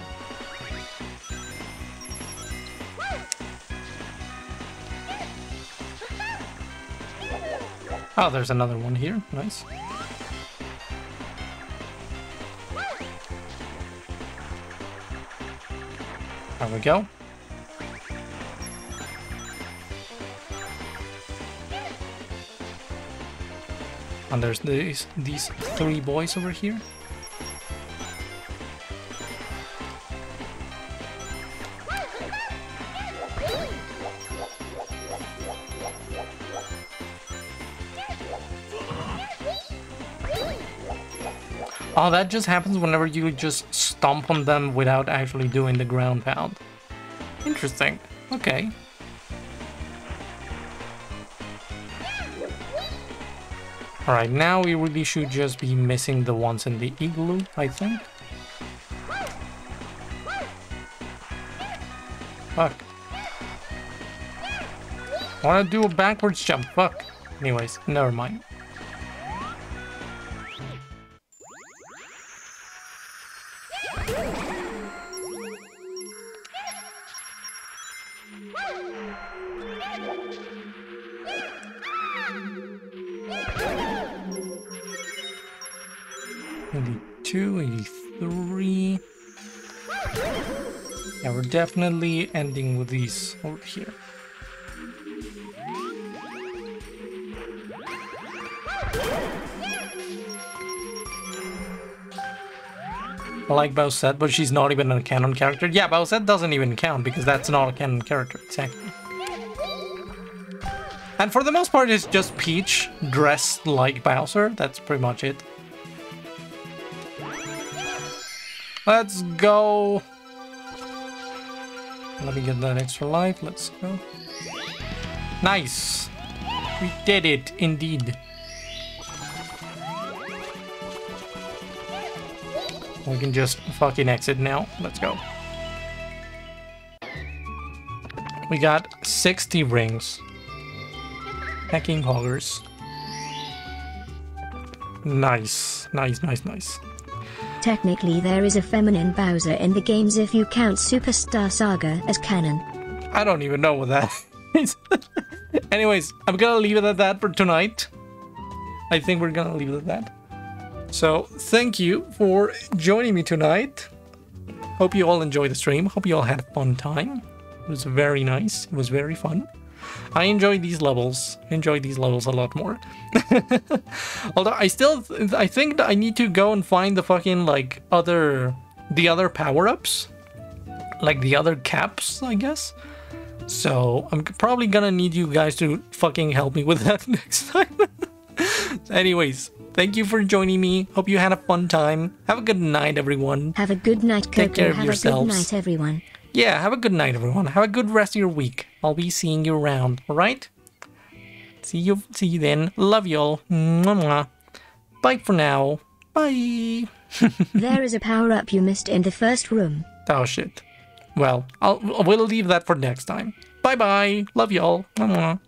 Oh, there's another one here. Nice. There we go. And there's these, these three boys over here. Oh, that just happens whenever you just stomp on them without actually doing the ground pound. Interesting. Okay. Alright, now we really should just be missing the ones in the igloo, I think. Fuck. I wanna do a backwards jump, fuck. Anyways, never mind. eighty-two, eighty-three. Yeah, we're definitely ending with these over here. I like Bowsette, but she's not even a canon character. Yeah, Bowsette doesn't even count because that's not a canon character, exactly. And for the most part, it's just Peach dressed like Bowser. That's pretty much it. Let's go! Let me get that extra life, let's go. Nice! We did it, indeed. We can just fucking exit now, let's go. We got sixty rings. Hacking hoggers. Nice, nice, nice, nice. Technically, there is a feminine Bowser in the games if you count Superstar Saga as canon. I don't even know what that is. Anyways, I'm gonna leave it at that for tonight. I think we're gonna leave it at that. So, thank you for joining me tonight. Hope you all enjoyed the stream. Hope you all had a fun time. It was very nice. It was very fun. I enjoy these levels. I enjoy these levels a lot more. Although I still, th I think that I need to go and find the fucking like other, the other power-ups, like the other caps, I guess. So I'm probably gonna need you guys to fucking help me with that next time. Anyways, thank you for joining me. Hope you had a fun time. Have a good night, everyone. Have a good night, Coco. Take care of yourselves. Have a good night, everyone. Yeah, have a good night, everyone. Have a good rest of your week. I'll be seeing you around, all right? See you, see you then. Love y'all. Mwah-mwah. Bye for now. Bye. There is a power-up you missed in the first room. Oh, shit. Well, I'll, we'll leave that for next time. Bye-bye. Love y'all. Mwah-mwah.